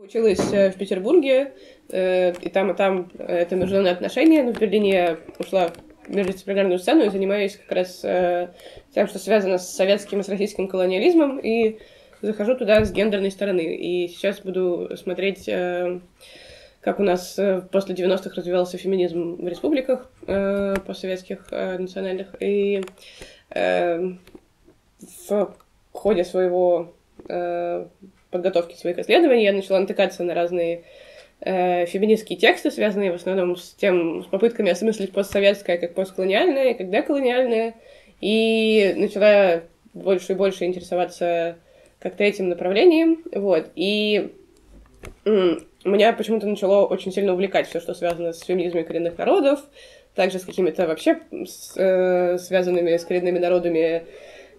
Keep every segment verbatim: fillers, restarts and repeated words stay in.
Училась в Петербурге, и там, и там это международные отношения, но в Берлине я ушла в междисциплинарную сцену и занимаюсь как раз тем, что связано с советским и с российским колониализмом, и захожу туда с гендерной стороны. И сейчас буду смотреть, как у нас после девяностых развивался феминизм в республиках постсоветских национальных, и в ходе своего... подготовки своих исследований, я начала натыкаться на разные э, феминистские тексты, связанные в основном с тем, с попытками осмыслить постсоветское как постколониальное, как деколониальное, и начала больше и больше интересоваться как-то этим направлением, вот, и м- меня почему-то начало очень сильно увлекать все, что связано с феминизмом коренных народов, также с какими-то вообще с, э, связанными с коренными народами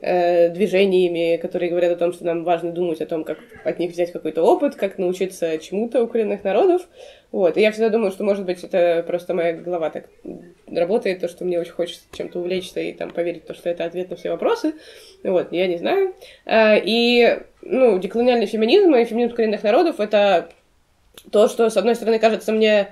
движениями, которые говорят о том, что нам важно думать о том, как от них взять какой-то опыт, как научиться чему-то у коренных народов. Вот. И я всегда думаю, что, может быть, это просто моя голова так работает, то, что мне очень хочется чем-то увлечься и там поверить в то, что это ответ на все вопросы. Вот. Я не знаю. И, ну, деколониальный феминизм и феминизм коренных народов — это то, что, с одной стороны, кажется мне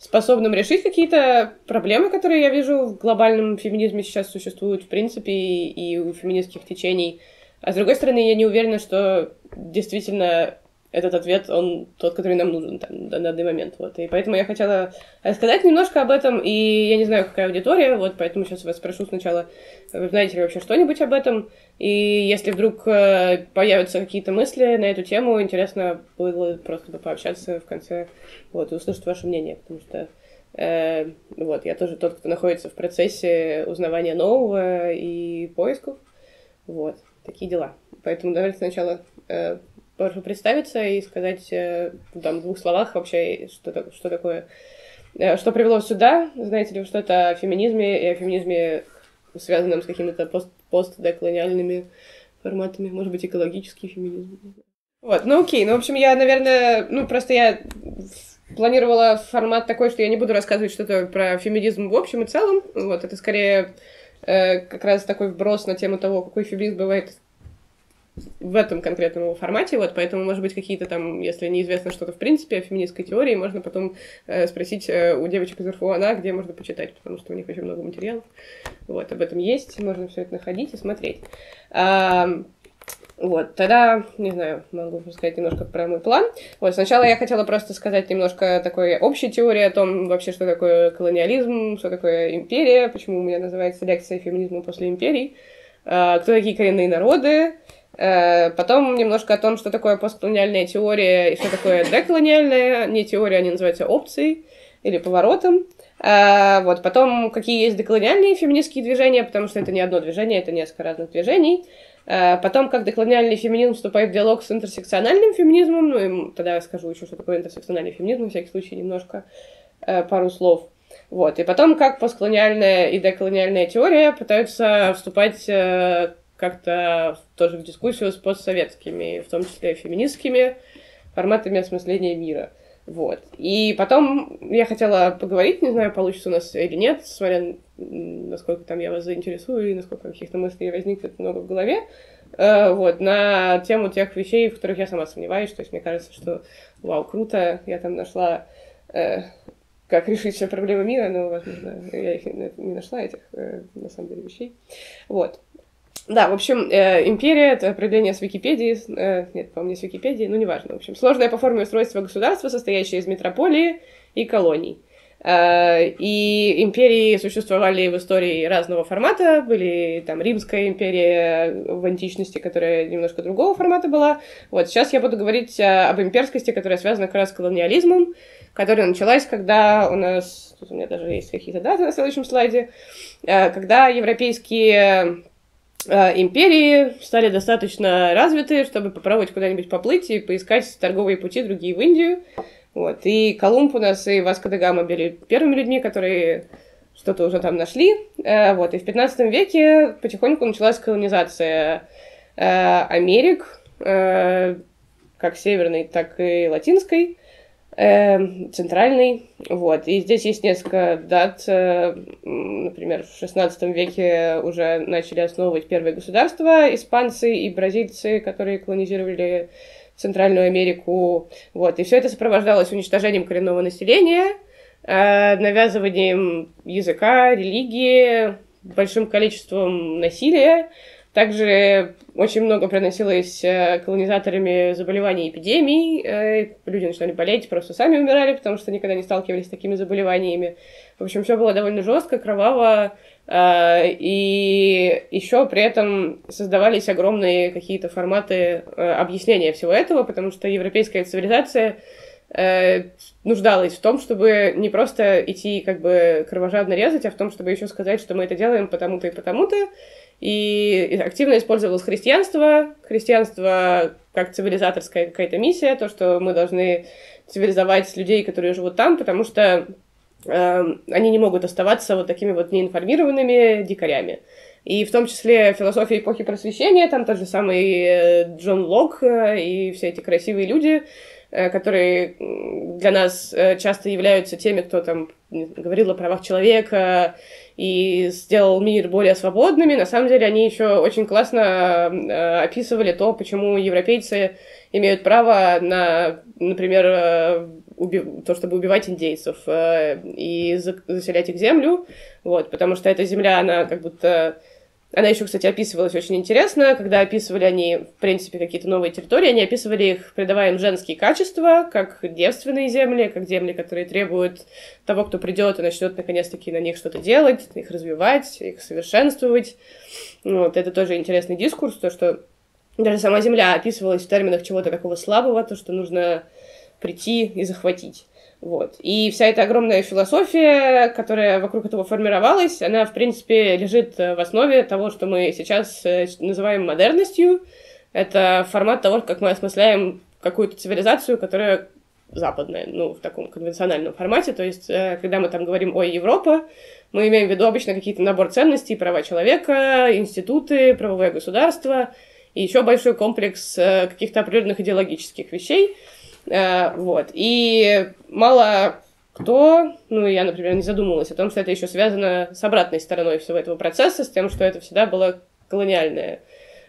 способным решить какие-то проблемы, которые я вижу в глобальном феминизме сейчас существуют, в принципе, и, и у феминистских течений. А с другой стороны, я не уверена, что действительно этот ответ, он тот, который нам нужен там, на данный момент. Вот. И поэтому я хотела рассказать немножко об этом, и я не знаю, какая аудитория, вот, поэтому сейчас вас спрошу сначала, вы знаете ли вообще что-нибудь об этом, и если вдруг появятся какие-то мысли на эту тему, интересно было просто пообщаться в конце, вот, и услышать ваше мнение, потому что э, вот, я тоже тот, кто находится в процессе узнавания нового и поисков, вот, такие дела. Поэтому давайте сначала... Э, прошу представиться и сказать там, в двух словах вообще, что, что такое, что привело сюда, знаете ли вы что-то о феминизме и о феминизме, связанном с какими-то пост, постдеколониальными форматами, может быть, экологический феминизм. Вот, ну окей, ну в общем, я, наверное, ну просто я планировала формат такой, что я не буду рассказывать что-то про феминизм в общем и целом, вот, это скорее э, как раз такой вброс на тему того, какой феминизм бывает в этом конкретном его формате, вот, поэтому, может быть, какие-то там, если неизвестно что-то в принципе о феминистской теории, можно потом э, спросить э, у девочек из эр эф о «ОНА», где можно почитать, потому что у них очень много материалов, вот, об этом есть, можно все это находить и смотреть. А, вот, тогда, не знаю, могу сказать немножко про мой план. Вот, сначала я хотела просто сказать немножко такой общей теории о том, вообще, что такое колониализм, что такое империя, почему у меня называется лекция «Феминизм после империй», а, кто такие коренные народы. Потом немножко о том, что такое постколониальная теория и что такое деколониальная. Не теория, они называются опцией или поворотом. Вот. Потом, какие есть деколониальные феминистские движения, потому что это не одно движение, это несколько разных движений. Потом, как деколониальный феминизм вступает в диалог с интерсекциональным феминизмом. Ну, и тогда я скажу еще, что такое интерсекциональный феминизм, на всякий случай немножко пару слов. Вот. И потом, как постколониальная и деколониальная теория пытаются вступать как-то тоже в дискуссию с постсоветскими, в том числе феминистскими форматами осмысления мира. Вот. И потом я хотела поговорить, не знаю, получится у нас или нет, смотря насколько там я вас заинтересую и насколько каких-то мыслей возникнет много в голове, э, вот, на тему тех вещей, в которых я сама сомневаюсь. То есть мне кажется, что вау, круто, я там нашла... Э, Как решить все проблемы мира, но, возможно, я их не нашла, этих, э, на самом деле, вещей. Вот. Да, в общем, э, империя — это определение с Википедии, э, нет, по-моему, не с Википедии, ну, неважно. В общем, сложное по форме устройство государства, состоящее из метрополии и колоний. Э, и империи существовали в истории разного формата, были там Римская империя в античности, которая немножко другого формата была. Вот, сейчас я буду говорить э, об имперскости, которая связана как раз с колониализмом, которая началась, когда у нас, тут у меня даже есть какие-то даты на следующем слайде, э, когда европейские... империи стали достаточно развиты, чтобы попробовать куда-нибудь поплыть и поискать торговые пути другие в Индию. Вот. И Колумб у нас, и Васко да Гама были первыми людьми, которые что-то уже там нашли. Вот. И в пятнадцатом веке потихоньку началась колонизация Америк, как северной, так и латинской, центральный, вот, и здесь есть несколько дат, например, в шестнадцатом веке уже начали основывать первые государства испанцы и бразильцы, которые колонизировали Центральную Америку. Вот. И все это сопровождалось уничтожением коренного населения, навязыванием языка, религии, большим количеством насилия. Также очень много приносилось колонизаторами заболеваний и эпидемий. Люди начинали болеть, просто сами умирали, потому что никогда не сталкивались с такими заболеваниями. В общем, все было довольно жестко, кроваво. И еще при этом создавались огромные какие-то форматы объяснения всего этого, потому что европейская цивилизация нуждалась в том, чтобы не просто идти как бы кровожадно резать, а в том, чтобы еще сказать, что мы это делаем потому-то и потому-то. И активно использовалось христианство, христианство как цивилизаторская какая-то миссия, то, что мы должны цивилизовать людей, которые живут там, потому что э, они не могут оставаться вот такими вот неинформированными дикарями. И в том числе философия эпохи Просвещения, там тот же самый Джон Лок и все эти красивые люди, которые для нас часто являются теми, кто там говорил о правах человека и сделал мир более свободными. На самом деле они еще очень классно описывали то, почему европейцы имеют право на, например, убив... то, чтобы убивать индейцев и заселять их землю, вот, потому что эта земля, она как будто... Она еще, кстати, описывалась очень интересно, когда описывали они, в принципе, какие-то новые территории, они описывали их, придавая им женские качества, как девственные земли, как земли, которые требуют того, кто придет и начнет, наконец-таки, на них что-то делать, их развивать, их совершенствовать. Вот, это тоже интересный дискурс, то, что даже сама земля описывалась в терминах чего-то такого слабого, то, что нужно прийти и захватить. Вот. И вся эта огромная философия, которая вокруг этого формировалась, она, в принципе, лежит в основе того, что мы сейчас называем модерностью. Это формат того, как мы осмысляем какую-то цивилизацию, которая западная, ну, в таком конвенциональном формате. То есть, когда мы там говорим «Ой, Европа», мы имеем в виду обычно какие-то набор ценностей, права человека, институты, правовое государство и еще большой комплекс каких-то определенных идеологических вещей. Вот. И мало кто, ну, я, например, не задумывалась о том, что это еще связано с обратной стороной всего этого процесса, с тем, что это всегда было колониальное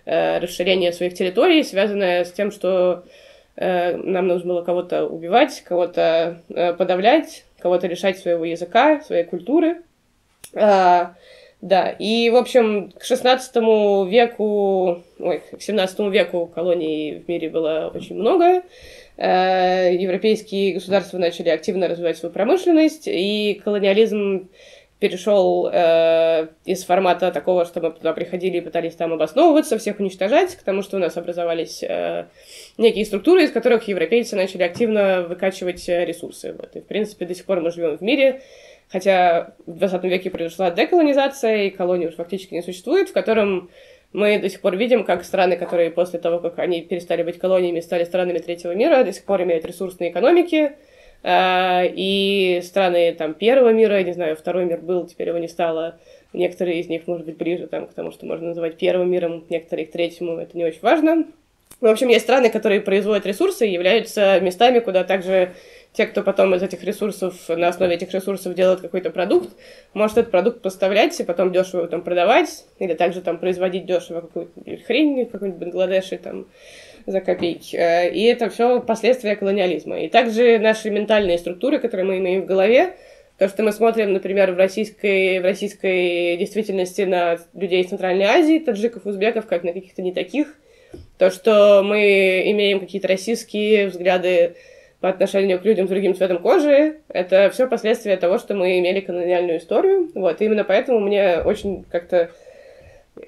э, расширение своих территорий, связанное с тем, что э, нам нужно было кого-то убивать, кого-то э, подавлять, кого-то лишать своего языка, своей культуры. А, да, и, в общем, к шестнадцатому веку, ой, к семнадцатому веку колоний в мире было очень много. Европейские государства начали активно развивать свою промышленность, и колониализм перешел э, из формата такого, что мы туда приходили и пытались там обосновываться, всех уничтожать, к тому, что у нас образовались э, некие структуры, из которых европейцы начали активно выкачивать ресурсы. Вот. И, в принципе, до сих пор мы живем в мире, хотя в двадцатом веке произошла деколонизация, и колоний уже фактически не существует, в котором... Мы до сих пор видим, как страны, которые после того, как они перестали быть колониями, стали странами третьего мира, до сих пор имеют ресурсные экономики. И страны там, первого мира, не знаю, второй мир был, теперь его не стало. Некоторые из них, может быть, ближе там, к тому, что можно называть первым миром, некоторые к третьему, это не очень важно. В общем, есть страны, которые производят ресурсы и являются местами, куда также... Те, кто потом из этих ресурсов, на основе этих ресурсов делает какой-то продукт, может этот продукт поставлять и потом дешево его там продавать, или также там производить дешево какую-то хрень, какой-нибудь Бангладеш и там за копейки. И это все последствия колониализма. И также наши ментальные структуры, которые мы имеем в голове, то, что мы смотрим, например, в российской, в российской действительности на людей из Центральной Азии, таджиков, узбеков, как на каких-то не таких, то, что мы имеем какие-то российские взгляды по отношению к людям с другим цветом кожи, это все последствия того, что мы имели колониальную историю. Вот, и именно поэтому мне очень как-то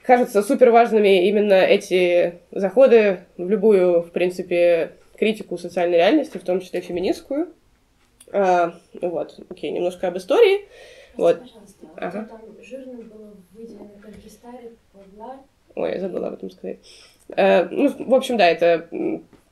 кажутся супер важными именно эти заходы в любую, в принципе, критику социальной реальности, в том числе феминистскую. А, вот, окей, немножко об истории. Прости, вот. Ага. Там жирным было выделено конкистарик, подла. Ой, я забыла об этом сказать. А, ну, в общем, да, это...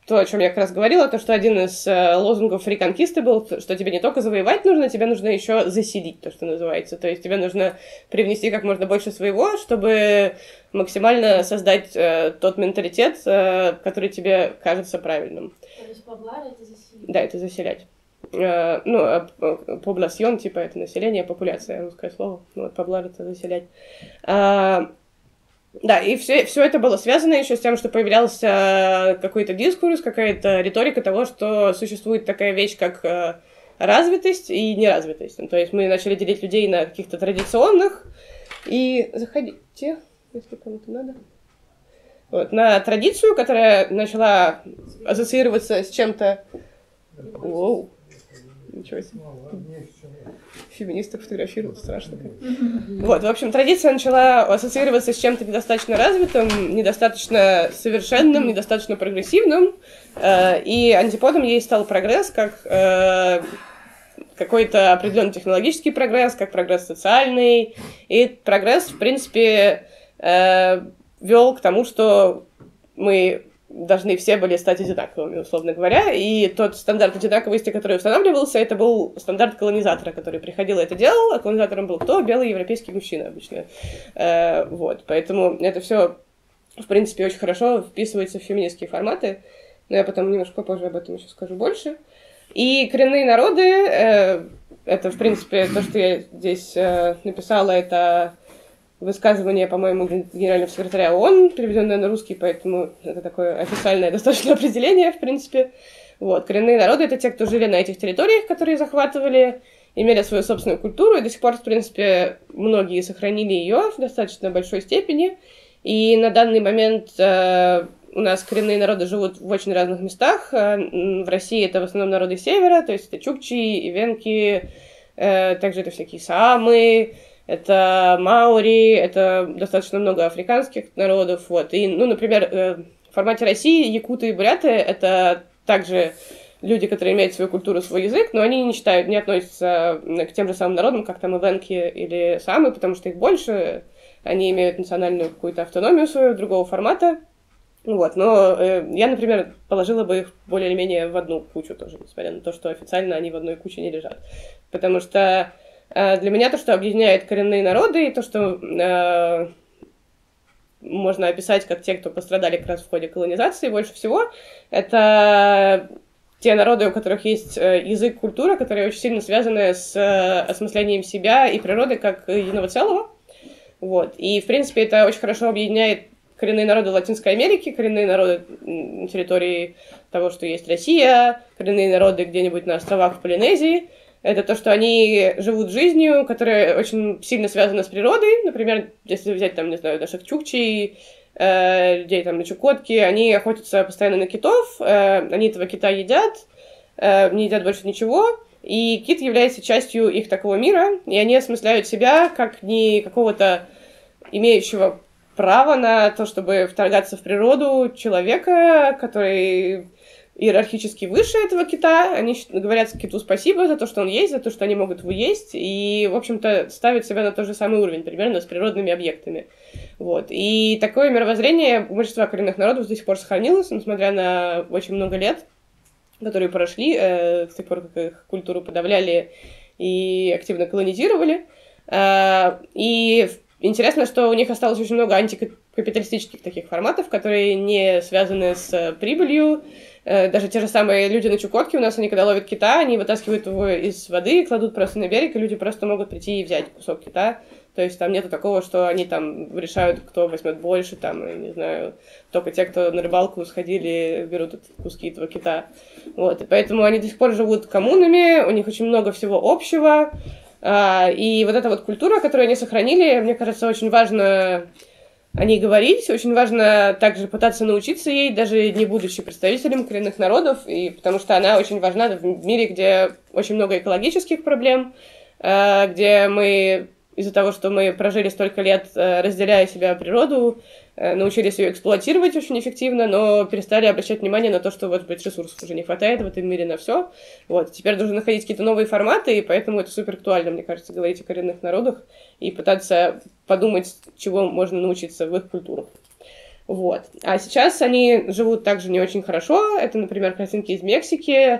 То, о чем я как раз говорила, то, что один из э, лозунгов реконкисты был, что тебе не только завоевать нужно, тебе нужно еще заселить, то, что называется. То есть тебе нужно привнести как можно больше своего, чтобы максимально создать э, тот менталитет, э, который тебе кажется правильным. То есть поблар это заселить? Да, это заселять. Э, ну, побласьон, типа, это население, популяция, русское слово. Ну, вот поблар это заселять. Э, Да, и все, все это было связано еще с тем, что появлялся какой-то дискурс, какая-то риторика того, что существует такая вещь, как развитость и неразвитость. То есть мы начали делить людей на каких-то традиционных и... Заходите, если кому-то надо. Вот, на традицию, которая начала ассоциироваться с чем-то... Воу, ничего себе. Феминисток фотографируют, страшно. Вот, в общем, традиция начала ассоциироваться с чем-то недостаточно развитым, недостаточно совершенным, недостаточно прогрессивным, э, и антиподом ей стал прогресс, как э, какой-то определенный технологический прогресс, как прогресс социальный, и прогресс, в принципе, э, вел к тому, что мы должны все были стать одинаковыми, условно говоря, и тот стандарт одинаковости, который устанавливался, это был стандарт колонизатора, который приходил и это делал, а колонизатором был кто? Белый европейский мужчина обычно. Э, вот, поэтому это все, в принципе, очень хорошо вписывается в феминистские форматы, но я потом немножко попозже об этом еще скажу больше. И коренные народы, э, это, в принципе, то, что я здесь э, написала, это... Высказывание, по-моему, генерального секретаря ООН, переведенное на русский, поэтому это такое официальное достаточно определение, в принципе. Вот. Коренные народы — это те, кто жили на этих территориях, которые захватывали, имели свою собственную культуру, и до сих пор, в принципе, многие сохранили ее в достаточно большой степени. И на данный момент э, у нас коренные народы живут в очень разных местах. В России это в основном народы севера, то есть это чукчи, ивенки, э, также это всякие саамы, это маори, это достаточно много африканских народов. Вот. И, ну, например, в формате России якуты и буряты — это также люди, которые имеют свою культуру, свой язык, но они не считают, не относятся к тем же самым народам, как там ивенки или саамы, потому что их больше, они имеют национальную какую-то автономию свою, другого формата. Вот. Но э, я, например, положила бы их более или менее в одну кучу тоже, несмотря на то, что официально они в одной куче не лежат. Потому что для меня то, что объединяет коренные народы, и то, что э, можно описать как те, кто пострадали как раз в ходе колонизации больше всего, это те народы, у которых есть язык, культура, которые очень сильно связаны с осмыслением себя и природы как единого целого. Вот. И, в принципе, это очень хорошо объединяет коренные народы Латинской Америки, коренные народы территории того, что есть Россия, коренные народы где-нибудь на островах в Полинезии. Это то, что они живут жизнью, которая очень сильно связана с природой. Например, если взять, там, не знаю, наших чукчей, э, людей там на Чукотке, они охотятся постоянно на китов, э, они этого кита едят, э, не едят больше ничего, и кит является частью их такого мира, и они осмысляют себя как не какого-то имеющего права на то, чтобы вторгаться в природу человека, который... иерархически выше этого кита, они говорят киту спасибо за то, что он есть, за то, что они могут его есть, и, в общем-то, ставят себя на тот же самый уровень, примерно, с природными объектами. Вот. И такое мировоззрение у большинства коренных народов до сих пор сохранилось, несмотря на очень много лет, которые прошли, э, с тех пор, как их культуру подавляли и активно колонизировали. Э, и интересно, что у них осталось очень много антикапиталистических таких форматов, которые не связаны с прибылью. Даже те же самые люди на Чукотке у нас, они когда ловят кита, они вытаскивают его из воды, кладут просто на берег, и люди просто могут прийти и взять кусок кита. То есть там нету такого, что они там решают, кто возьмет больше, там, я не знаю, только те, кто на рыбалку сходили, берут куски этого кита. Вот, и поэтому они до сих пор живут коммунами, у них очень много всего общего, и вот эта вот культура, которую они сохранили, мне кажется, очень важно... о ней говорить. Очень важно также пытаться научиться ей, даже не будучи представителем коренных народов, и потому что она очень важна в мире, где очень много экологических проблем, где мы из-за того, что мы прожили столько лет, разделяя себя природу, научились ее эксплуатировать очень эффективно, но перестали обращать внимание на то, что, может быть, ресурсов уже не хватает в этом мире на все. Вот. Теперь нужно находить какие-то новые форматы, и поэтому это супер актуально, мне кажется, говорить о коренных народах и пытаться подумать, чего можно научиться в их культурах. Вот. А сейчас они живут также не очень хорошо. Это, например, картинки из Мексики.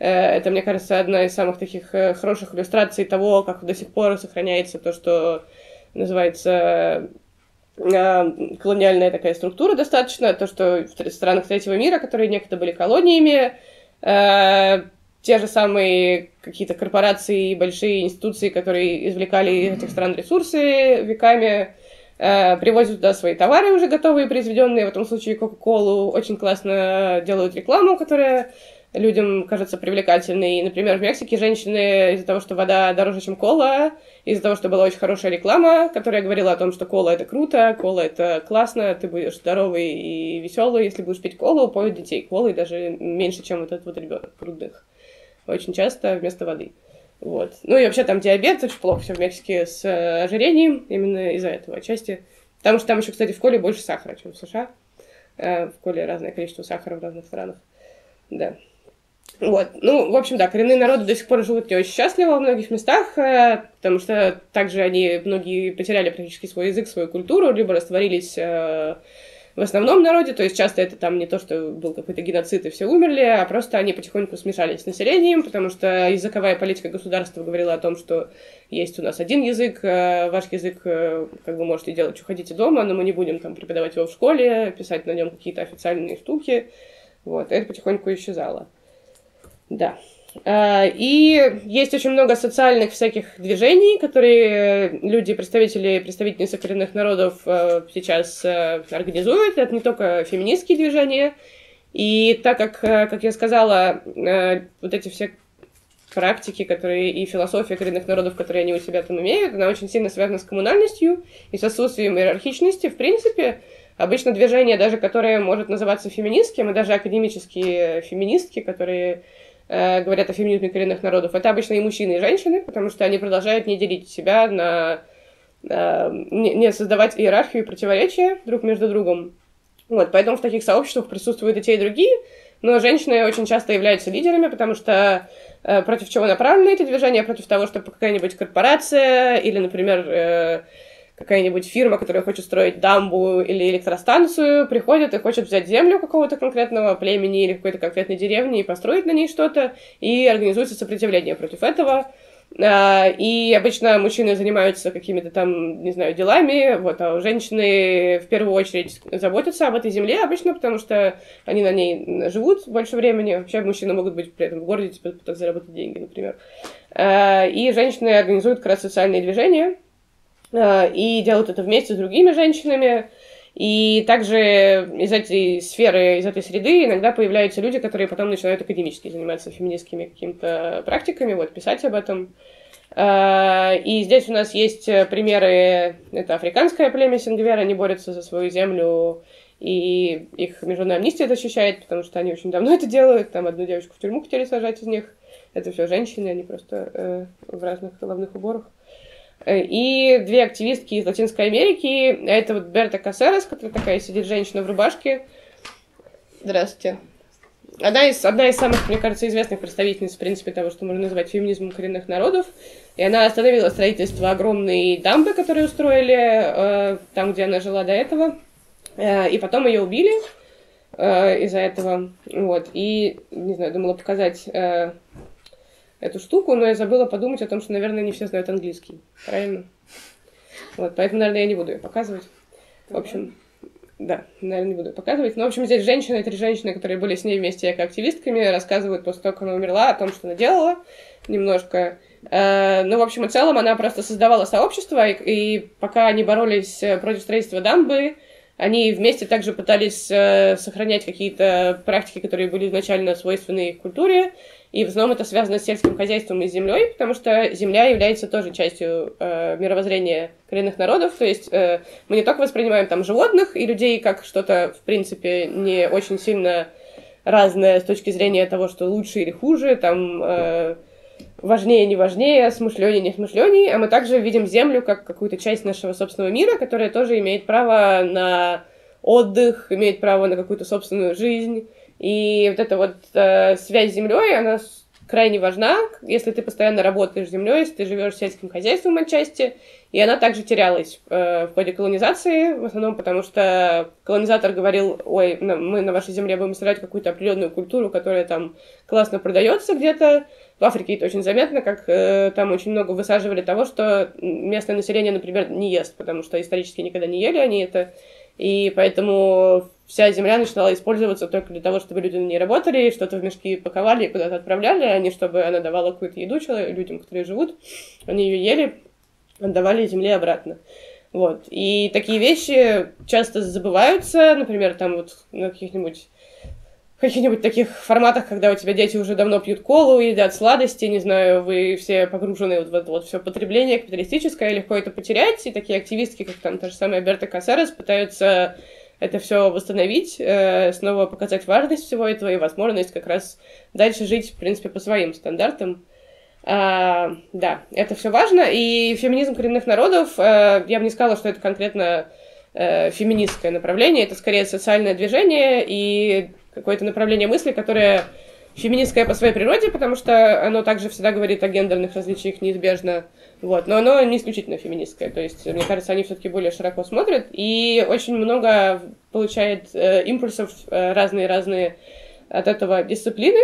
Это, мне кажется, одна из самых таких хороших иллюстраций того, как до сих пор сохраняется то, что называется колониальная такая структура достаточно, то, что в странах третьего мира, которые некогда были колониями, те же самые какие-то корпорации и большие институции, которые извлекали из этих стран ресурсы веками, привозят туда свои товары уже готовые, произведенные, в этом случае Кока-Колу, очень классно делают рекламу, которая людям кажется привлекательной. И, например, в Мексике женщины из-за того, что вода дороже, чем кола, из-за того, что была очень хорошая реклама, которая говорила о том, что кола — это круто, кола — это классно, ты будешь здоровый и веселый, если будешь пить колу, поют детей колой даже меньше, чем вот этот вот ребенок грудных. Очень часто вместо воды. Вот. Ну и вообще там диабет, очень плохо все в Мексике с ожирением, именно из-за этого отчасти. Потому что там еще, кстати, в коле больше сахара, чем в США. В коле разное количество сахара в разных странах. Да. Вот. Ну, в общем, да, коренные народы до сих пор живут не очень счастливо во многих местах, потому что также они, многие, потеряли практически свой язык, свою культуру, либо растворились в основном народе, то есть часто это там не то, что был какой-то геноцид и все умерли, а просто они потихоньку смешались с населением, потому что языковая политика государства говорила о том, что есть у нас один язык, ваш язык, как вы можете делать, что хотите дома, но мы не будем там преподавать его в школе, писать на нем какие-то официальные штуки, вот, это потихоньку исчезало. Да. И есть очень много социальных всяких движений, которые люди, представители, представительницы коренных народов сейчас организуют. Это не только феминистские движения. И так как, как я сказала, вот эти все практики, которые и философия коренных народов, которые они у себя там имеют, она очень сильно связана с коммунальностью и с отсутствием иерархичности, в принципе. Обычно движение, даже которое может называться феминистским, и даже академические феминистки, которые э, говорят о феминизме коренных народов, это обычно и мужчины, и женщины, потому что они продолжают не делить себя на... Э, не, не создавать иерархию и противоречия друг между другом. Вот, поэтому в таких сообществах присутствуют и те, и другие, но женщины очень часто являются лидерами, потому что э, против чего направлены эти движения? Против того, что какая-нибудь корпорация или, например... Э, какая-нибудь фирма, которая хочет строить дамбу или электростанцию, приходит и хочет взять землю какого-то конкретного племени или какой-то конкретной деревни и построить на ней что-то, и организуется сопротивление против этого. И обычно мужчины занимаются какими-то там, не знаю, делами, вот, а женщины в первую очередь заботятся об этой земле обычно, потому что они на ней живут больше времени. Вообще мужчины могут быть при этом в городе, типа, пытаться заработать деньги, например. И женщины организуют как раз социальные движения, и делают это вместе с другими женщинами, и также из этой сферы, из этой среды иногда появляются люди, которые потом начинают академически заниматься феминистскими какими-то практиками, вот, писать об этом. И здесь у нас есть примеры, это африканское племя Сингвер, они борются за свою землю, и их международная амнистия это защищает, потому что они очень давно это делают, там одну девочку в тюрьму хотели сажать из них, это все женщины, они просто в разных головных уборах. И две активистки из Латинской Америки, это вот Берта Касерес, которая такая сидит женщина в рубашке. Здравствуйте. Она из, одна из самых, мне кажется, известных представительниц, в принципе, того, что можно назвать феминизмом коренных народов. И она остановила строительство огромной дамбы, которую устроили там, где она жила до этого. И потом ее убили из-за этого. Вот. И, не знаю, думала показать... эту штуку, но я забыла подумать о том, что, наверное, не все знают английский. Правильно? Вот, поэтому, наверное, я не буду ее показывать. В общем, да, наверное, не буду ее показывать. Но, в общем, здесь женщины, три женщины, которые были с ней вместе как активистками, рассказывают после того, как она умерла, о том, что она делала немножко. Ну, в общем и целом, она просто создавала сообщество, и, и пока они боролись против строительства дамбы, они вместе также пытались э, сохранять какие-то практики, которые были изначально свойственны их культуре, и в основном это связано с сельским хозяйством и с землей, потому что земля является тоже частью э, мировоззрения коренных народов, то есть э, мы не только воспринимаем там животных и людей как что-то, в принципе, не очень сильно разное с точки зрения того, что лучше или хуже, там... Э, важнее, не важнее, смышленнее, не смышленнее, а мы также видим землю как какую-то часть нашего собственного мира, которая тоже имеет право на отдых, имеет право на какую-то собственную жизнь. И вот эта вот э, связь с землей, она крайне важна, если ты постоянно работаешь с землей, если ты живешь сельским хозяйством отчасти, и она также терялась э, в ходе колонизации, в основном потому что колонизатор говорил: ой, мы на вашей земле будем строить какую-то определенную культуру, которая там классно продается где-то. В Африке это очень заметно, как э, там очень много высаживали того, что местное население, например, не ест, потому что исторически никогда не ели они это, и поэтому вся земля начинала использоваться только для того, чтобы люди на ней работали, что-то в мешки паковали и куда-то отправляли, а не чтобы она давала какую-то еду людям, которые живут, они ее ели, отдавали земле обратно. Вот. И такие вещи часто забываются, например, там вот на каких-нибудь, каких-нибудь таких форматах, когда у тебя дети уже давно пьют колу, едят сладости, не знаю, вы все погружены вот в это вот все потребление капиталистическое, легко это потерять, и такие активистки, как там та же самая Берта Касерес, пытаются это все восстановить, снова показать важность всего этого и возможность как раз дальше жить, в принципе, по своим стандартам. А, да, это все важно. И феминизм коренных народов, я бы не сказала, что это конкретно феминистское направление, это скорее социальное движение и какое-то направление мысли, которое феминистское по своей природе, потому что оно также всегда говорит о гендерных различиях неизбежно, вот, но оно не исключительно феминистское, то есть, мне кажется, они все-таки более широко смотрят и очень много получает э, импульсов разные-разные э, от этого дисциплины,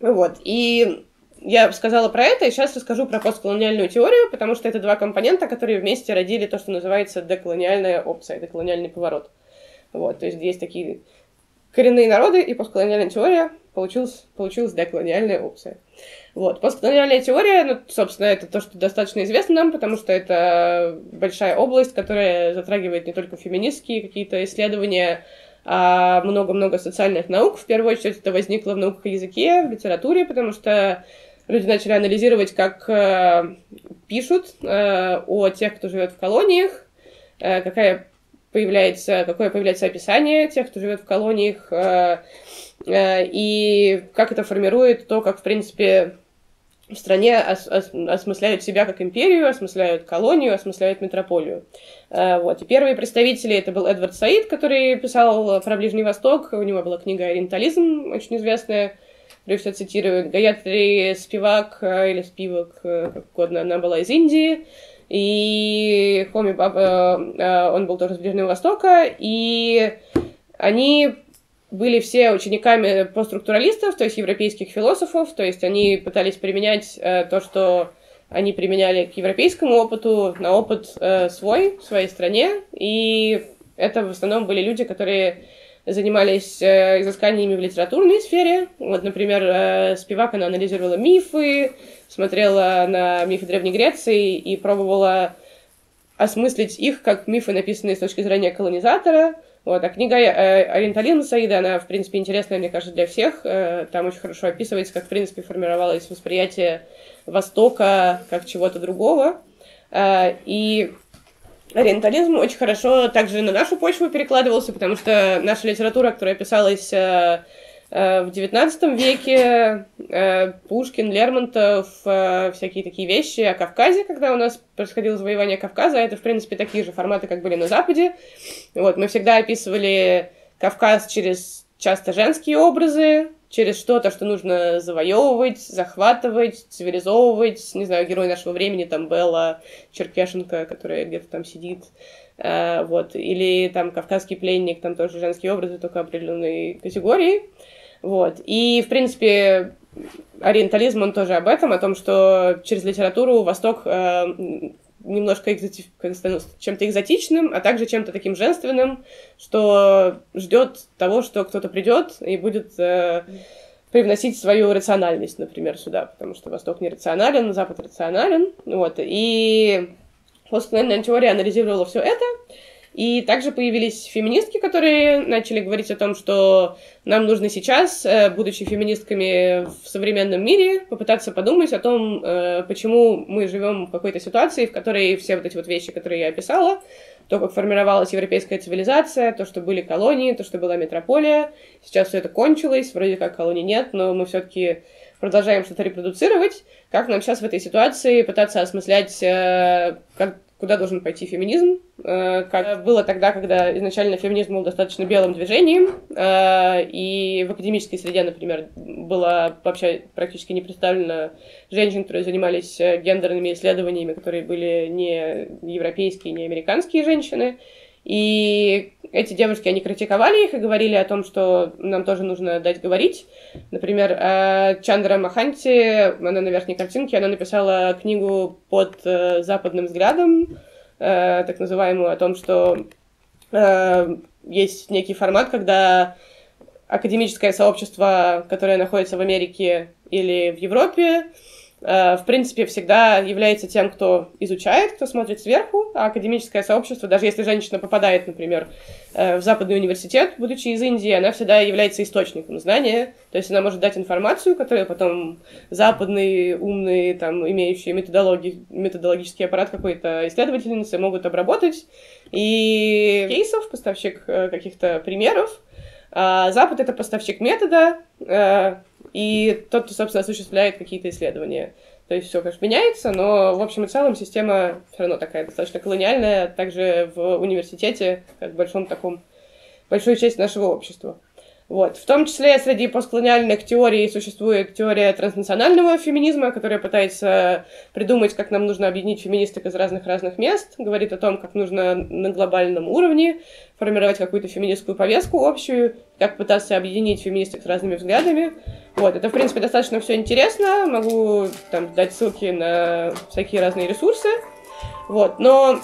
вот, и я сказала про это, и сейчас расскажу про постколониальную теорию, потому что это два компонента, которые вместе родили то, что называется деколониальная опция, деколониальный поворот, вот, то есть, есть такие коренные народы и постколониальная теория, Получилась, получилась деколониальная опция. Вот. Постколониальная теория, ну, собственно, это то, что достаточно известно нам, потому что это большая область, которая затрагивает не только феминистские какие-то исследования, а много-много социальных наук. В первую очередь это возникло в науках о языке, в литературе, потому что люди начали анализировать, как э, пишут э, о тех, кто живет в колониях, э, какая появляется, какое появляется описание тех, кто живет в колониях, э, и как это формирует то, как, в принципе, в стране ос- ос- осмысляют себя как империю, осмысляют колонию, осмысляют метрополию. Вот. И первые представители, это был Эдвард Саид, который писал про Ближний Восток, у него была книга «Ориентализм», очень известная, я все цитирую, Гаятри Спивак, или Спивак, как угодно, она была из Индии, и Хоми Баба, он был тоже с Ближнего Востока, и они были все учениками постструктуралистов, то есть европейских философов, то есть они пытались применять э, то, что они применяли к европейскому опыту, на опыт э, свой, в своей стране, и это в основном были люди, которые занимались э, изысканиями в литературной сфере, вот, например, э, Спивак, она анализировала мифы, смотрела на мифы Древней Греции и пробовала осмыслить их как мифы, написанные с точки зрения колонизатора. Вот, а книга «Ориентализм» Саида, она, в принципе, интересная, мне кажется, для всех. Там очень хорошо описывается, как, в принципе, формировалось восприятие Востока как чего-то другого. И ориентализм очень хорошо также на нашу почву перекладывался, потому что наша литература, которая писалась в девятнадцатом веке, Пушкин, Лермонтов, всякие такие вещи о Кавказе, когда у нас происходило завоевание Кавказа, это, в принципе, такие же форматы, как были на Западе. Вот, мы всегда описывали Кавказ через часто женские образы, через что-то, что нужно завоевывать, захватывать, цивилизовывать. Не знаю, герой нашего времени, там, Белла Черкешенко, которая где-то там сидит. Вот, или там «Кавказский пленник», там тоже женские образы, только определенной категории. Вот. И, в принципе, ориентализм, он тоже об этом, о том, что через литературу Восток э, немножко экзотив, как становится, чем-то экзотичным, а также чем-то таким женственным, что ждет того, что кто-то придет и будет э, привносить свою рациональность, например, сюда, потому что Восток не рационален, Запад рационален. Вот. И постколониальная теория анализировала все это. И также появились феминистки, которые начали говорить о том, что нам нужно сейчас, будучи феминистками в современном мире, попытаться подумать о том, почему мы живем в какой-то ситуации, в которой все вот эти вот вещи, которые я описала, то, как формировалась европейская цивилизация, то, что были колонии, то, что была метрополия, сейчас все это кончилось, вроде как колоний нет, но мы все-таки продолжаем что-то репродуцировать, как нам сейчас в этой ситуации пытаться осмыслять, как куда должен пойти феминизм, как было тогда, когда изначально феминизм был достаточно белым движением, и в академической среде, например, было вообще практически не представлено женщин, которые занимались гендерными исследованиями, которые были не европейские, не американские женщины, и эти девушки, они критиковали их и говорили о том, что нам тоже нужно дать говорить. Например, Чандра Маханти, она на верхней картинке, она написала книгу под западным взглядом, так называемую, о том, что есть некий формат, когда академическое сообщество, которое находится в Америке или в Европе, в принципе, всегда является тем, кто изучает, кто смотрит сверху, а академическое сообщество, даже если женщина попадает, например, в западный университет, будучи из Индии, она всегда является источником знания, то есть она может дать информацию, которую потом западные, умные, там, имеющие методологи, методологический аппарат какой-то исследовательницы могут обработать, и кейсов, поставщик каких-то примеров, а Запад — это поставщик метода, и тот, кто, собственно, осуществляет какие-то исследования. То есть все, конечно, меняется, но, в общем и целом, система все равно такая достаточно колониальная, также в университете, как в большом таком, большую часть нашего общества. Вот. В том числе среди постколониальных теорий существует теория транснационального феминизма, которая пытается придумать, как нам нужно объединить феминисток из разных-разных мест, говорит о том, как нужно на глобальном уровне формировать какую-то феминистскую повестку общую, как пытаться объединить феминисток с разными взглядами. Вот. Это, в принципе, достаточно все интересно, могу там дать ссылки на всякие разные ресурсы. Вот. Но...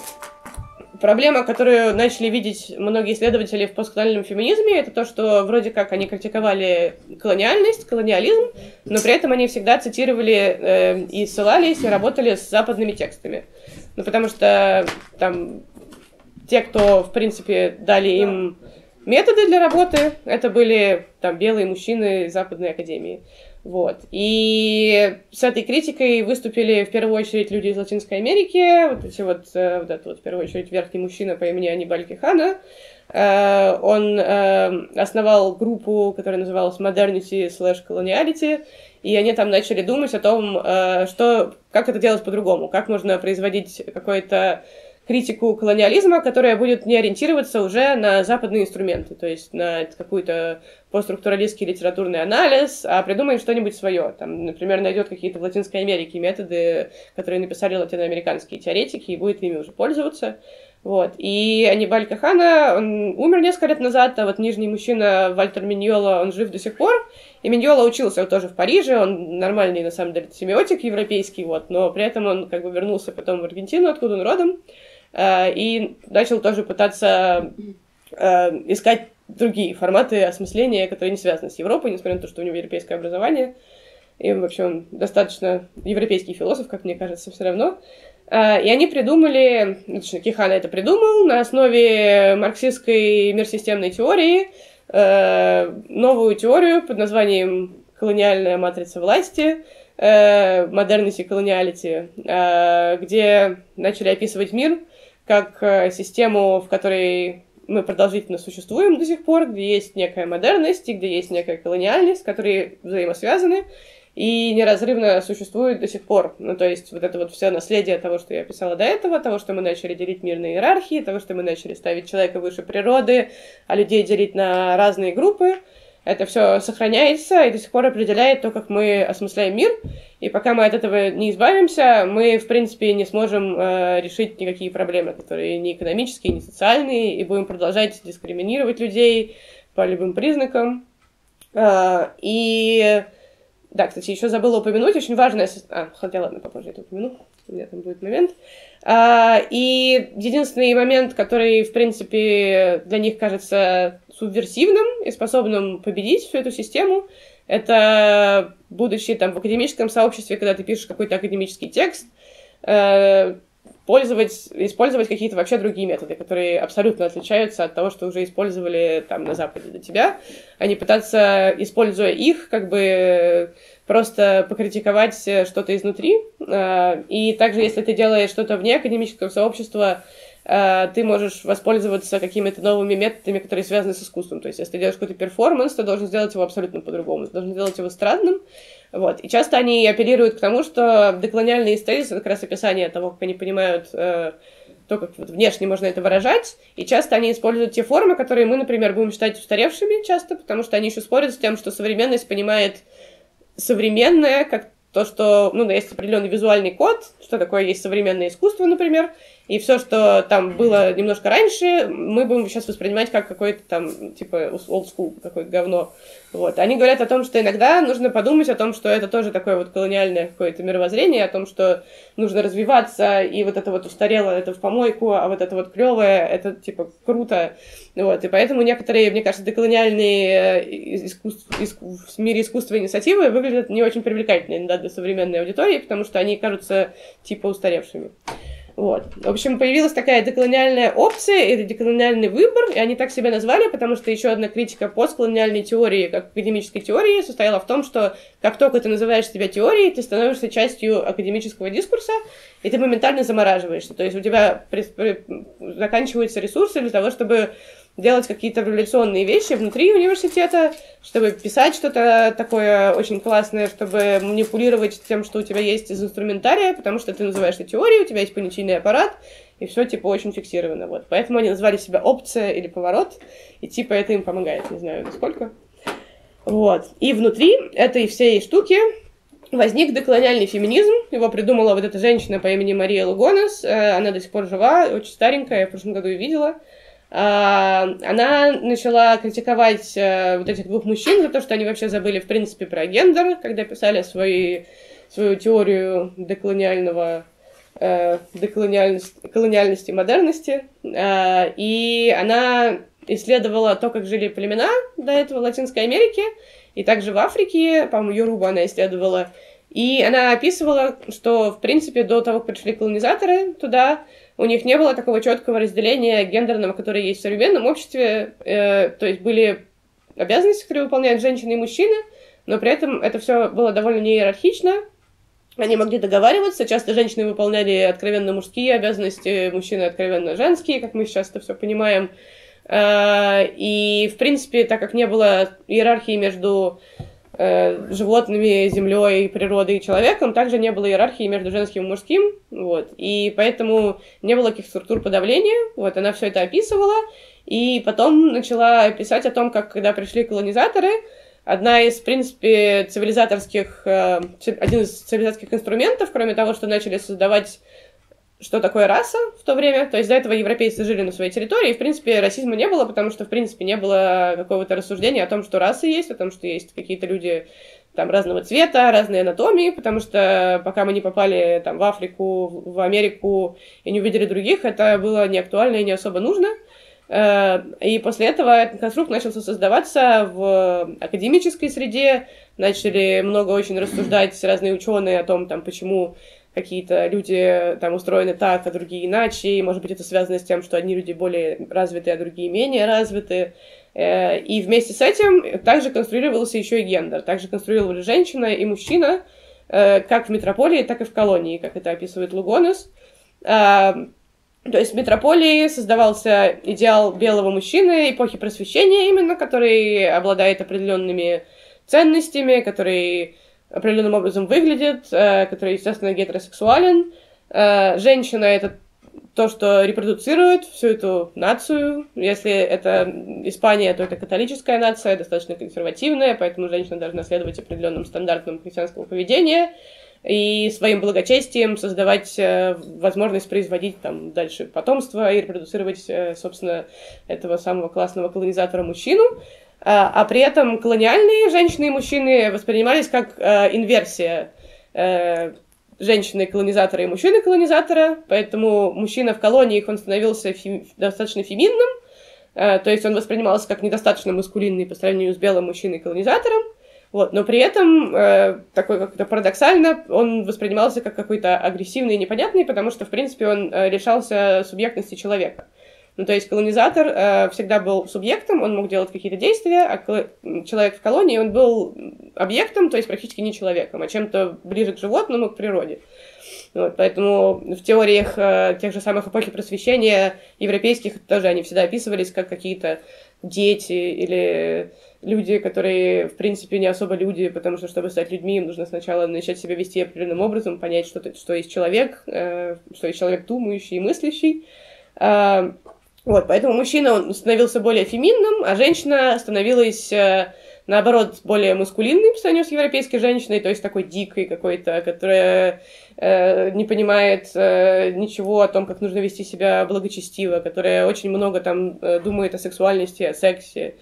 проблема, которую начали видеть многие исследователи в постколониальном феминизме, это то, что вроде как они критиковали колониальность, колониализм, но при этом они всегда цитировали э, и ссылались, и работали с западными текстами. Ну, потому что там те, кто, в принципе, дали им методы для работы, это были там белые мужчины из западной академии. Вот. И с этой критикой выступили в первую очередь люди из Латинской Америки, вот эти вот, вот этот вот, в первую очередь, верхний мужчина по имени Анибаль Кихано. Он основал группу, которая называлась Modernity slash Coloniality, и они там начали думать о том, что, как это делать по-другому, как можно производить какое-то критику колониализма, которая будет не ориентироваться уже на западные инструменты, то есть на какой-то постструктуралистский литературный анализ, а придумает что-нибудь свое. Там, например, найдет какие-то в Латинской Америке методы, которые написали латиноамериканские теоретики, и будет ими уже пользоваться. Вот. И Анибаль Кихано, он умер несколько лет назад, а вот нижний мужчина Вальтер Миньоло, он жив до сих пор. И Миньоло учился тоже в Париже, он нормальный, на самом деле, семиотик европейский, вот, но при этом он как бы вернулся потом в Аргентину, откуда он родом, и начал тоже пытаться искать другие форматы осмысления, которые не связаны с Европой, несмотря на то, что у него европейское образование. И, в общем, достаточно европейский философ, как мне кажется, все равно. И они придумали, точнее, Кихано это придумал, на основе марксистской мирсистемной теории новую теорию под названием «Колониальная матрица власти», Modernity Coloniality, где начали описывать мир как систему, в которой мы продолжительно существуем до сих пор, где есть некая модерность и где есть некая колониальность, которые взаимосвязаны и неразрывно существуют до сих пор. Ну, то есть вот это вот все наследие того, что я писала до этого, того, что мы начали делить мир на иерархии, того, что мы начали ставить человека выше природы, а людей делить на разные группы, это все сохраняется и до сих пор определяет то, как мы осмысляем мир. И пока мы от этого не избавимся, мы, в принципе, не сможем э, решить никакие проблемы, которые не экономические, не социальные, и будем продолжать дискриминировать людей по любым признакам. Э, и, да, кстати, еще забыла упомянуть, очень важное... Со... А, хотя, ладно, попозже это упомяну, у меня там будет момент. Э, и единственный момент, который, в принципе, для них кажется субверсивным и способным победить всю эту систему, это, будучи там в академическом сообществе, когда ты пишешь какой-то академический текст, э, пользовать, использовать какие-то вообще другие методы, которые абсолютно отличаются от того, что уже использовали там на Западе до тебя, а не пытаться, используя их, как бы просто покритиковать что-то изнутри. Э, и также, если ты делаешь что-то вне академического сообщества, ты можешь воспользоваться какими-то новыми методами, которые связаны с искусством. То есть, если ты делаешь какой-то перформанс, ты должен сделать его абсолютно по-другому, ты должен сделать его странным. Вот. И часто они апеллируют к тому, что деколониальные истории — это как раз описание того, как они понимают э, то, как вот внешне можно это выражать. И часто они используют те формы, которые мы, например, будем считать устаревшими часто, потому что они еще спорят с тем, что современность понимает современное как то, что, ну, есть определенный визуальный код, что такое есть современное искусство, например, и все, что там было немножко раньше, мы будем сейчас воспринимать как какое-то там, типа, old school, какое-то говно. Вот. Они говорят о том, что иногда нужно подумать о том, что это тоже такое вот колониальное какое-то мировоззрение, о том, что нужно развиваться, и вот это вот устарело, это в помойку, а вот это вот клевое, это, типа, круто. Вот. И поэтому некоторые, мне кажется, деколониальные искусств, иску, в мире искусства инициативы выглядят не очень привлекательно иногда для современной аудитории, потому что они кажутся, типа, устаревшими. Вот. В общем, появилась такая деколониальная опция, это деколониальный выбор, и они так себя назвали, потому что еще одна критика постколониальной теории, как академической теории, состояла в том, что как только ты называешь себя теорией, ты становишься частью академического дискурса, и ты моментально замораживаешься. То есть у тебя заканчиваются ресурсы для того, чтобы делать какие-то революционные вещи внутри университета, чтобы писать что-то такое очень классное, чтобы манипулировать тем, что у тебя есть из инструментария, потому что ты называешься теорией, у тебя есть понятийный аппарат, и все типа очень фиксировано. Вот. Поэтому они назвали себя опция или поворот, и типа это им помогает, не знаю насколько. Вот. И внутри этой всей штуки возник деколониальный феминизм, его придумала вот эта женщина по имени Мария Лугонес, она до сих пор жива, очень старенькая, я в прошлом году ее видела. Она начала критиковать вот этих двух мужчин за то, что они вообще забыли, в принципе, про гендер, когда писали свои, свою теорию деколониального, деколониальности и модерности. И она исследовала то, как жили племена до этого в Латинской Америке, и также в Африке, по-моему, Юрубу она исследовала. И она описывала, что, в принципе, до того, как пришли колонизаторы туда, у них не было такого четкого разделения гендерного, которое есть в современном обществе. Э, то есть были обязанности, которые выполняют женщины и мужчины, но при этом это все было довольно не иерархично. Они могли договариваться. Часто женщины выполняли откровенно мужские обязанности, мужчины откровенно женские, как мы сейчас это все понимаем. Э, и, в принципе, так как не было иерархии между животными, землей, природой и человеком, также не было иерархии между женским и мужским, вот, и поэтому не было каких-то структур подавления, вот, она все это описывала, и потом начала писать о том, как, когда пришли колонизаторы, одна из, в принципе, цивилизаторских, один из цивилизаторских инструментов, кроме того, что начали создавать, что такое раса в то время, то есть до этого европейцы жили на своей территории, и, в принципе, расизма не было, потому что, в принципе, не было какого-то рассуждения о том, что расы есть, о том, что есть какие-то люди там разного цвета, разной анатомии, потому что пока мы не попали там в Африку, в Америку и не увидели других, это было не актуально и не особо нужно. И после этого этот конструкт начал создаваться в академической среде, начали много очень рассуждать разные ученые о том, там, почему какие-то люди там устроены так, а другие иначе, и, может быть, это связано с тем, что одни люди более развиты, а другие менее развиты. И вместе с этим также конструировался еще и гендер, также конструировали женщина и мужчина, как в метрополии, так и в колонии, как это описывает Лугонес. То есть в метрополии создавался идеал белого мужчины эпохи Просвещения именно, который обладает определенными ценностями, который определенным образом выглядит, который, естественно, гетеросексуален. Женщина — это то, что репродуцирует всю эту нацию. Если это Испания, то это католическая нация, достаточно консервативная, поэтому женщина должна следовать определенным стандартам христианского поведения и своим благочестием создавать возможность производить там дальше потомство и репродуцировать, собственно, этого самого классного колонизатора мужчину. А при этом колониальные женщины и мужчины воспринимались как э, инверсия э, женщины-колонизатора и мужчины-колонизатора, поэтому мужчина в колониях, он становился фем... достаточно феминным, э, то есть он воспринимался как недостаточно маскулинный по сравнению с белым мужчиной-колонизатором, вот, но при этом, э, такой как-то парадоксально, он воспринимался как какой-то агрессивный и непонятный, потому что, в принципе, он э, лишался субъектности человека. Ну, то есть колонизатор э, всегда был субъектом, он мог делать какие-то действия, а коло... человек в колонии, он был объектом, то есть практически не человеком, а чем-то ближе к животному, к природе. Вот, поэтому в теориях э, тех же самых эпохи Просвещения европейских тоже они всегда описывались как какие-то дети или люди, которые, в принципе, не особо люди, потому что, чтобы стать людьми, им нужно сначала начать себя вести определенным образом, понять, что, что есть человек, э, что есть человек думающий и мыслящий. Э, Вот, поэтому мужчина, он становился более феминным, а женщина становилась наоборот, более маскулинный по сравнению с европейской женщиной, то есть такой дикой какой-то, которая э, не понимает э, ничего о том, как нужно вести себя благочестиво, которая очень много там думает о сексуальности, о сексе.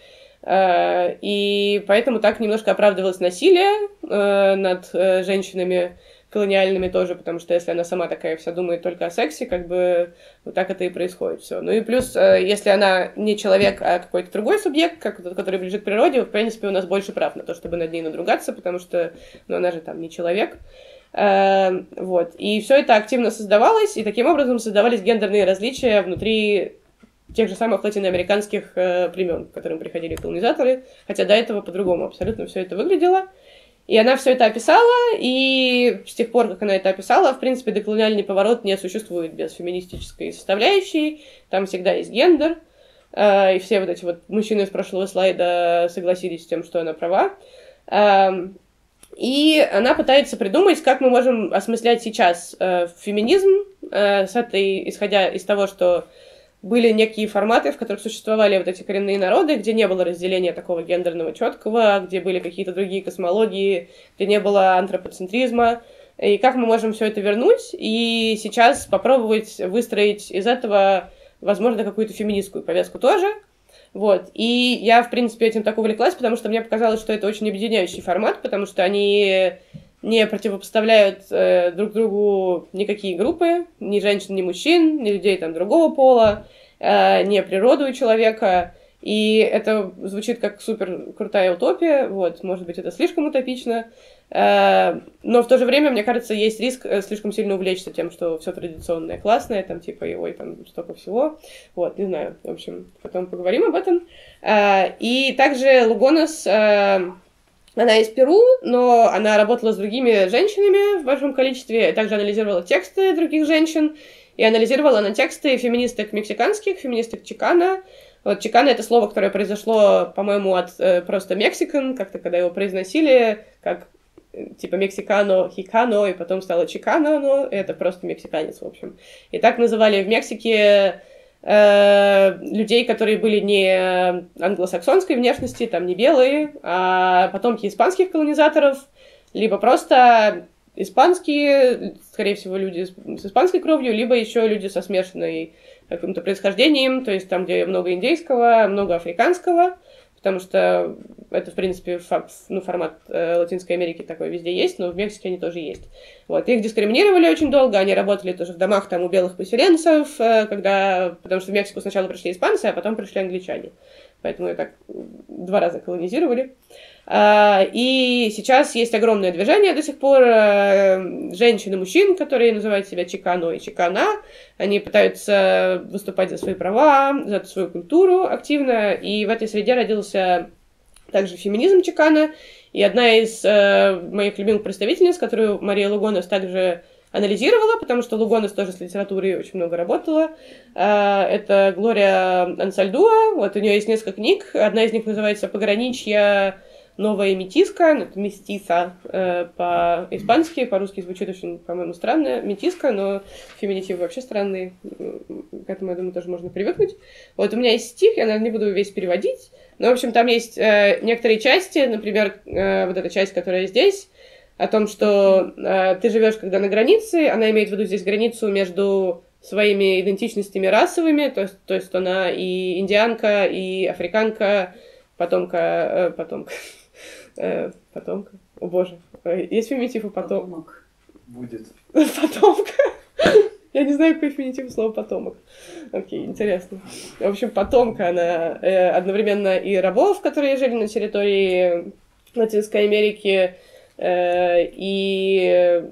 Э, и поэтому так немножко оправдывалось насилие э, над э, женщинами колониальными тоже, потому что если она сама такая вся думает только о сексе, как бы вот так это и происходит все. Ну и плюс, если она не человек, а какой-то другой субъект, который ближе к природе, в принципе, у нас больше прав на то, чтобы над ней надругаться, потому что, ну, она же там не человек. Вот. И все это активно создавалось, и таким образом создавались гендерные различия внутри тех же самых латиноамериканских племен, к которым приходили колонизаторы, хотя до этого по-другому абсолютно все это выглядело. И она все это описала, и с тех пор, как она это описала, в принципе, деколониальный поворот не существует без феминистической составляющей, там всегда есть гендер, и все вот эти вот мужчины из прошлого слайда согласились с тем, что она права. И она пытается придумать, как мы можем осмыслять сейчас феминизм, с этой, исходя из того, что были некие форматы, в которых существовали вот эти коренные народы, где не было разделения такого гендерного четкого, где были какие-то другие космологии, где не было антропоцентризма. И как мы можем все это вернуть и сейчас попробовать выстроить из этого, возможно, какую-то феминистскую повестку тоже. Вот. И я, в принципе, этим так увлеклась, потому что мне показалось, что это очень объединяющий формат, потому что они не противопоставляют э, друг другу никакие группы, ни женщин, ни мужчин, ни людей там другого пола, э, ни природу и человека. И это звучит как супер крутая утопия, вот, может быть, это слишком утопично, э, но в то же время, мне кажется, есть риск слишком сильно увлечься тем, что все традиционное, классное, там типа, и, ой, там столько всего, вот, не знаю, в общем, потом поговорим об этом. Э, и также Лугонес... Э, Она из Перу, но она работала с другими женщинами в большом количестве, также анализировала тексты других женщин, и анализировала она тексты феминисток мексиканских, феминисток чикано. Вот чикано — это слово, которое произошло, по-моему, от э, просто мексикан, как-то когда его произносили, как типа мексикано, хикано, и потом стало чикано, но это просто мексиканец, в общем. И так называли в Мексике людей, которые были не англосаксонской внешности, там не белые, а потомки испанских колонизаторов, либо просто испанские, скорее всего, люди с испанской кровью, либо еще люди со смешанной каким-то происхождением, то есть там, где много индейского, много африканского, потому что это, в принципе, факт, ну, формат э, Латинской Америки такой везде есть, но в Мексике они тоже есть. Вот. Их дискриминировали очень долго, они работали тоже в домах там, у белых поселенцев, э, когда... потому что в Мексику сначала пришли испанцы, а потом пришли англичане. Поэтому ее так два раза колонизировали. А, и сейчас есть огромное движение до сих пор э, женщин и мужчин, которые называют себя чикано и чикана. Они пытаются выступать за свои права, за свою культуру активно. И в этой среде родился также феминизм чикано. И одна из э, моих любимых представительниц, которую Мария Лугонес также анализировала, потому что Лугонес тоже с литературой очень много работала, э, это Глория Ансальдуа. Вот у нее есть несколько книг. Одна из них называется «Пограничья. Новая метиска», это «местиса» э, по-испански, по-русски звучит очень, по-моему, странно, «метиска», но феминитивы вообще странные, к этому, я думаю, тоже можно привыкнуть. Вот у меня есть стих, я, наверное, не буду весь переводить, но, в общем, там есть э, некоторые части, например, э, вот эта часть, которая здесь, о том, что э, ты живешь, когда на границе, она имеет в виду здесь границу между своими идентичностями расовыми, то есть, то есть она и индианка, и африканка, потомка, э, потомка, Э, потомка. О боже. Есть феминитив у потом... потомок? Будет. Потомка. Я не знаю, какой феминитив слова потомок. Окей, интересно. В общем, потомка, она э, одновременно и рабов, которые жили на территории Латинской Америки, э, и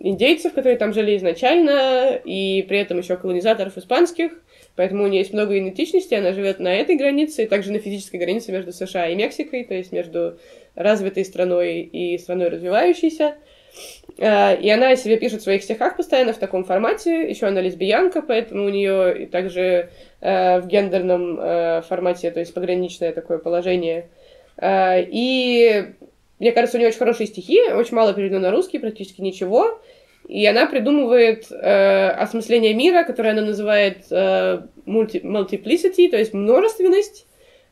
индейцев, которые там жили изначально, и при этом еще колонизаторов испанских. Поэтому у нее есть много идентичности, она живет на этой границе, и также на физической границе между США и Мексикой, то есть между развитой страной и страной развивающейся. И она о себе пишет в своих стихах постоянно в таком формате. Еще она лесбиянка, поэтому у нее и также в гендерном формате, то есть пограничное такое положение. И мне кажется, у нее очень хорошие стихи, очень мало переведено на русский, практически ничего. И она придумывает э, осмысление мира, которое она называет э, multi, multiplicity, то есть множественность.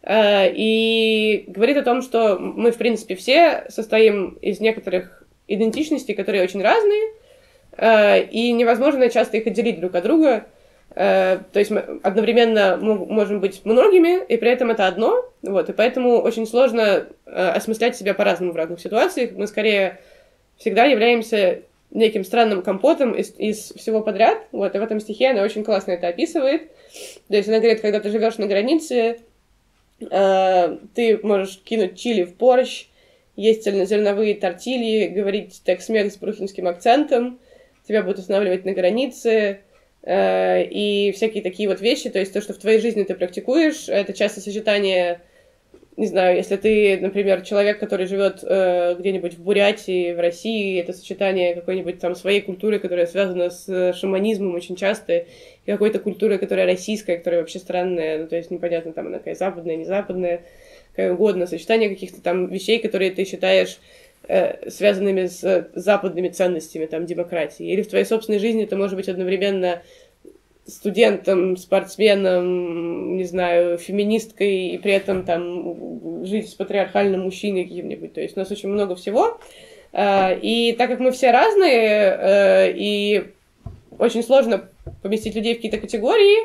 и говорит о том, что мы, в принципе, все состоим из некоторых идентичностей, которые очень разные, и невозможно часто их отделить друг от друга. То есть мы одновременно можем быть многими, и при этом это одно, вот, и поэтому очень сложно осмыслять себя по-разному в разных ситуациях. Мы скорее всегда являемся неким странным компотом из, из всего подряд, вот, и в этом стихе она очень классно это описывает. То есть она говорит, когда ты живешь на границе, э, ты можешь кинуть чили в борщ, есть зерновые тортильи, говорить текс-мекс с брюхенским акцентом, тебя будут останавливать на границе, э, и всякие такие вот вещи, то есть то, что в твоей жизни ты практикуешь, это часто сочетание... Не знаю, если ты, например, человек, который живет э, где-нибудь в Бурятии, в России, это сочетание какой-нибудь там своей культуры, которая связана с шаманизмом очень часто, и какой-то культуры, которая российская, которая вообще странная, ну, то есть непонятно, там она какая западная, не западная, какая угодно, сочетание каких-то там вещей, которые ты считаешь э, связанными с западными ценностями, там, демократии. Или в твоей собственной жизни это может быть одновременно... студентом, спортсменом, не знаю, феминисткой, и при этом там жить с патриархальным мужчиной каким-нибудь. То есть у нас очень много всего. И так как мы все разные, и очень сложно поместить людей в какие-то категории,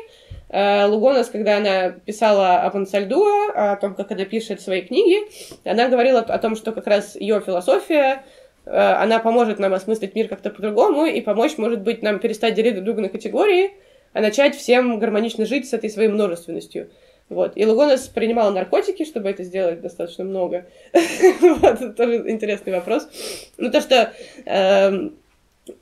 Лугонес, когда она писала об Ансальдуа, о том, как она пишет свои книги, она говорила о том, что как раз ее философия, она поможет нам осмыслить мир как-то по-другому, и помочь, может быть, нам перестать делить друг друга на категории, а начать всем гармонично жить с этой своей множественностью. Вот. И Лугонес принимала наркотики, чтобы это сделать достаточно много. Вот, тоже интересный вопрос. Ну, то, что в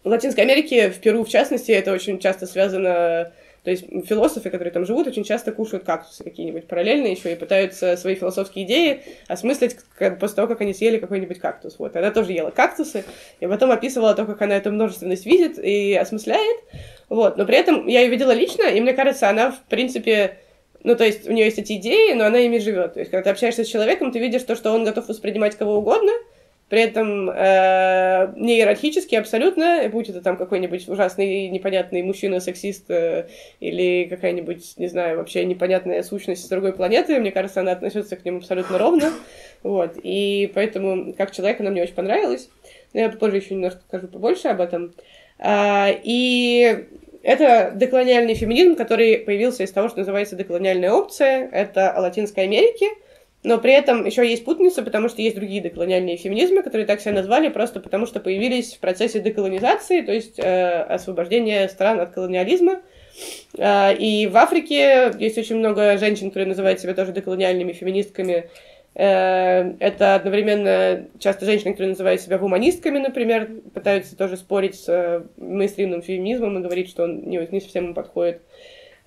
Латинской Америке, в Перу, в частности, это очень часто связано... То есть философы, которые там живут, очень часто кушают кактусы какие-нибудь параллельно еще и пытаются свои философские идеи осмыслить после того, как они съели какой-нибудь кактус. Вот. Она тоже ела кактусы, и потом описывала то, как она эту множественность видит и осмысляет. Вот. Но при этом я ее видела лично, и мне кажется, она в принципе... Ну, то есть у нее есть эти идеи, но она ими живет. То есть когда ты общаешься с человеком, ты видишь то, что он готов воспринимать кого угодно, при этом э, не иерархически абсолютно, будь это там какой-нибудь ужасный, непонятный мужчина-сексист э, или какая-нибудь, не знаю, вообще непонятная сущность с другой планеты, мне кажется, она относится к ним абсолютно ровно, вот, и поэтому как человек она мне очень понравилась, но я попозже еще немножко скажу побольше об этом, а, и... Это деколониальный феминизм, который появился из того, что называется деколониальная опция, это о Латинской Америке. Но при этом еще есть путаница, потому что есть другие деколониальные феминизмы, которые так себя назвали просто потому, что появились в процессе деколонизации, то есть э, освобождения стран от колониализма. Э, и в Африке есть очень много женщин, которые называют себя тоже деколониальными феминистками. Э, это одновременно часто женщины, которые называют себя вуманистками, например, пытаются тоже спорить с э, мейнстримным феминизмом и говорить, что он не, не совсем им подходит.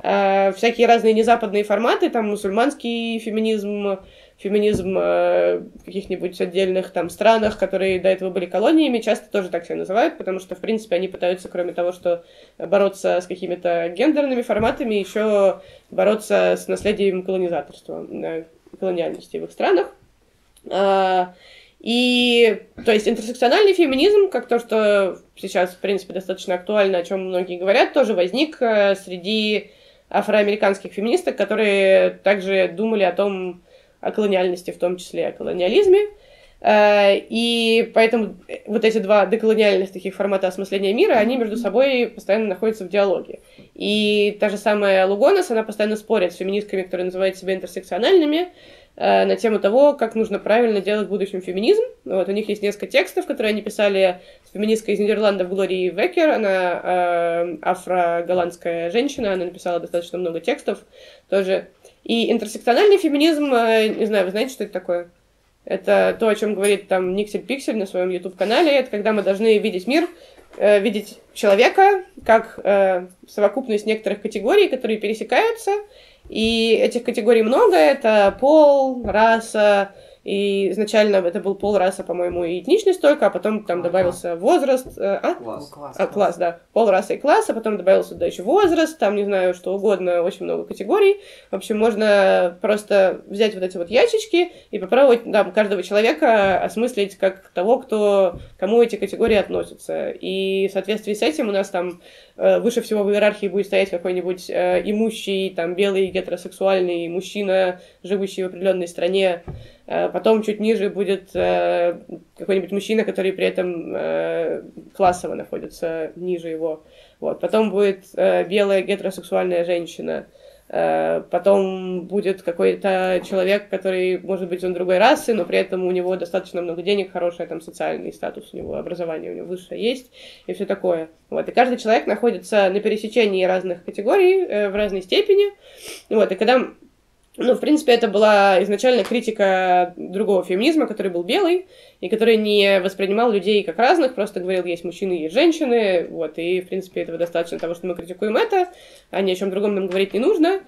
Э, всякие разные незападные форматы, там мусульманский феминизм, феминизм э, в каких-нибудь отдельных там странах, которые до этого были колониями, часто тоже так себя называют, потому что, в принципе, они пытаются, кроме того, что бороться с какими-то гендерными форматами, еще бороться с наследием колонизаторства, э, колониальности в их странах. Э, и, то есть, интерсекциональный феминизм, как то, что сейчас, в принципе, достаточно актуально, о чем многие говорят, тоже возник э, среди афроамериканских феминисток, которые также думали о том, о колониальности, в том числе о колониализме. И поэтому вот эти два деколониальных таких формата осмысления мира, они между собой постоянно находятся в диалоге. И та же самая Лугонес, она постоянно спорит с феминистками, которые называют себя интерсекциональными, на тему того, как нужно правильно делать в будущем феминизм. Вот, у них есть несколько текстов, которые они писали с феминисткой из Нидерландов Глорией Веккер. Она э, афро-голландская женщина, она написала достаточно много текстов тоже. И интерсекциональный феминизм, не знаю, вы знаете, что это такое? Это то, о чем говорит там Никсель Пиксель на своем YouTube-канале. Это когда мы должны видеть мир, э, видеть человека как э, совокупность некоторых категорий, которые пересекаются. И этих категорий много. Это пол, раса, и изначально это был пол, раса, по-моему, и этничность только, а потом там добавился возраст. Э, а? Класс. А, класс, да. Пол, раса и класс, а потом добавился туда еще возраст, там, не знаю, что угодно, очень много категорий. В общем, можно просто взять вот эти вот ящички и попробовать там каждого человека осмыслить как того, кто, кому эти категории относятся. И в соответствии с этим у нас там выше всего в иерархии будет стоять какой-нибудь имущий, там, белый гетеросексуальный мужчина, живущий в определенной стране. Потом чуть ниже будет какой-нибудь мужчина, который при этом классово находится ниже его. Вот. Потом будет белая гетеросексуальная женщина. Потом будет какой-то человек, который, может быть, он другой расы, но при этом у него достаточно много денег, хороший там социальный статус у него, образование у него высшее есть и все такое. Вот. И каждый человек находится на пересечении разных категорий э, в разной степени. Вот. И когда, ну, в принципе, это была изначально критика другого феминизма, который был белый и который не воспринимал людей как разных, просто говорил, есть мужчины, есть женщины, вот, и, в принципе, этого достаточно того, что мы критикуем это, а ни о чем другом нам говорить не нужно.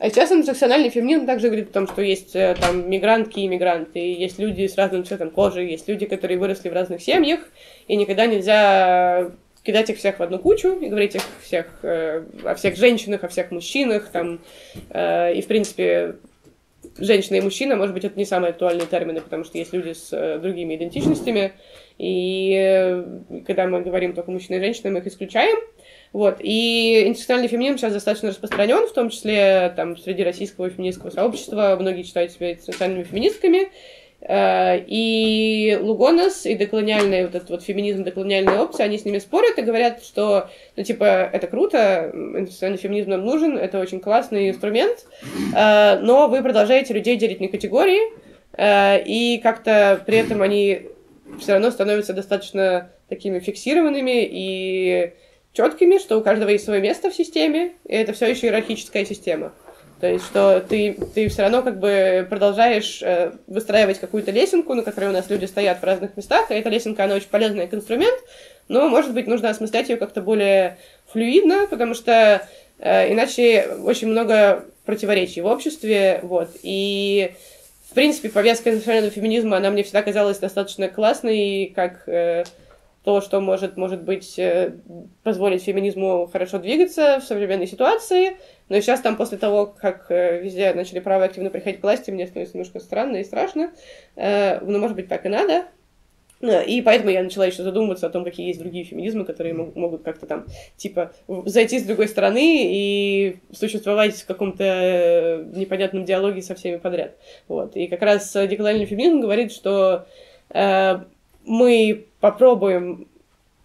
А сейчас интерсекциональный феминизм также говорит о том, что есть там мигрантки и мигранты, есть люди с разным цветом кожи, есть люди, которые выросли в разных семьях, и никогда нельзя кидать их всех в одну кучу и говорить их всех, э, о всех женщинах, о всех мужчинах. Там, э, и, в принципе, женщина и мужчина, может быть, это не самые актуальные термины, потому что есть люди с э, другими идентичностями. И э, когда мы говорим только мужчина и женщина, мы их исключаем. Вот. И интерсекциональный феминизм сейчас достаточно распространен, в том числе там, среди российского феминистского сообщества. Многие считают себя интерсекциональными феминистками. И Лугонес, и деколониальный, вот этот вот феминизм, деколониальные опции, они с ними спорят и говорят, что, ну, типа, это круто, интерсекциональный феминизм нам нужен, это очень классный инструмент, но вы продолжаете людей делить на категории, и как-то при этом они все равно становятся достаточно такими фиксированными и четкими, что у каждого есть свое место в системе, и это все еще иерархическая система. То есть, что ты, ты все равно как бы продолжаешь э, выстраивать какую-то лесенку, на которой у нас люди стоят в разных местах, и эта лесенка, она очень полезная как инструмент, но, может быть, нужно осмыслять ее как-то более флюидно, потому что э, иначе очень много противоречий в обществе, вот, и, в принципе, повестка интерсекционального феминизма, она мне всегда казалась достаточно классной, как... Э, то, что может, может быть, позволить феминизму хорошо двигаться в современной ситуации. Но сейчас там после того, как везде начали правые активно приходить к власти, мне становится немножко странно и страшно. Но, может быть, так и надо. И поэтому я начала еще задумываться о том, какие есть другие феминизмы, которые могут как-то там, типа, зайти с другой стороны и существовать в каком-то непонятном диалоге со всеми подряд. Вот. И как раз деколониальный феминизм говорит, что мы попробуем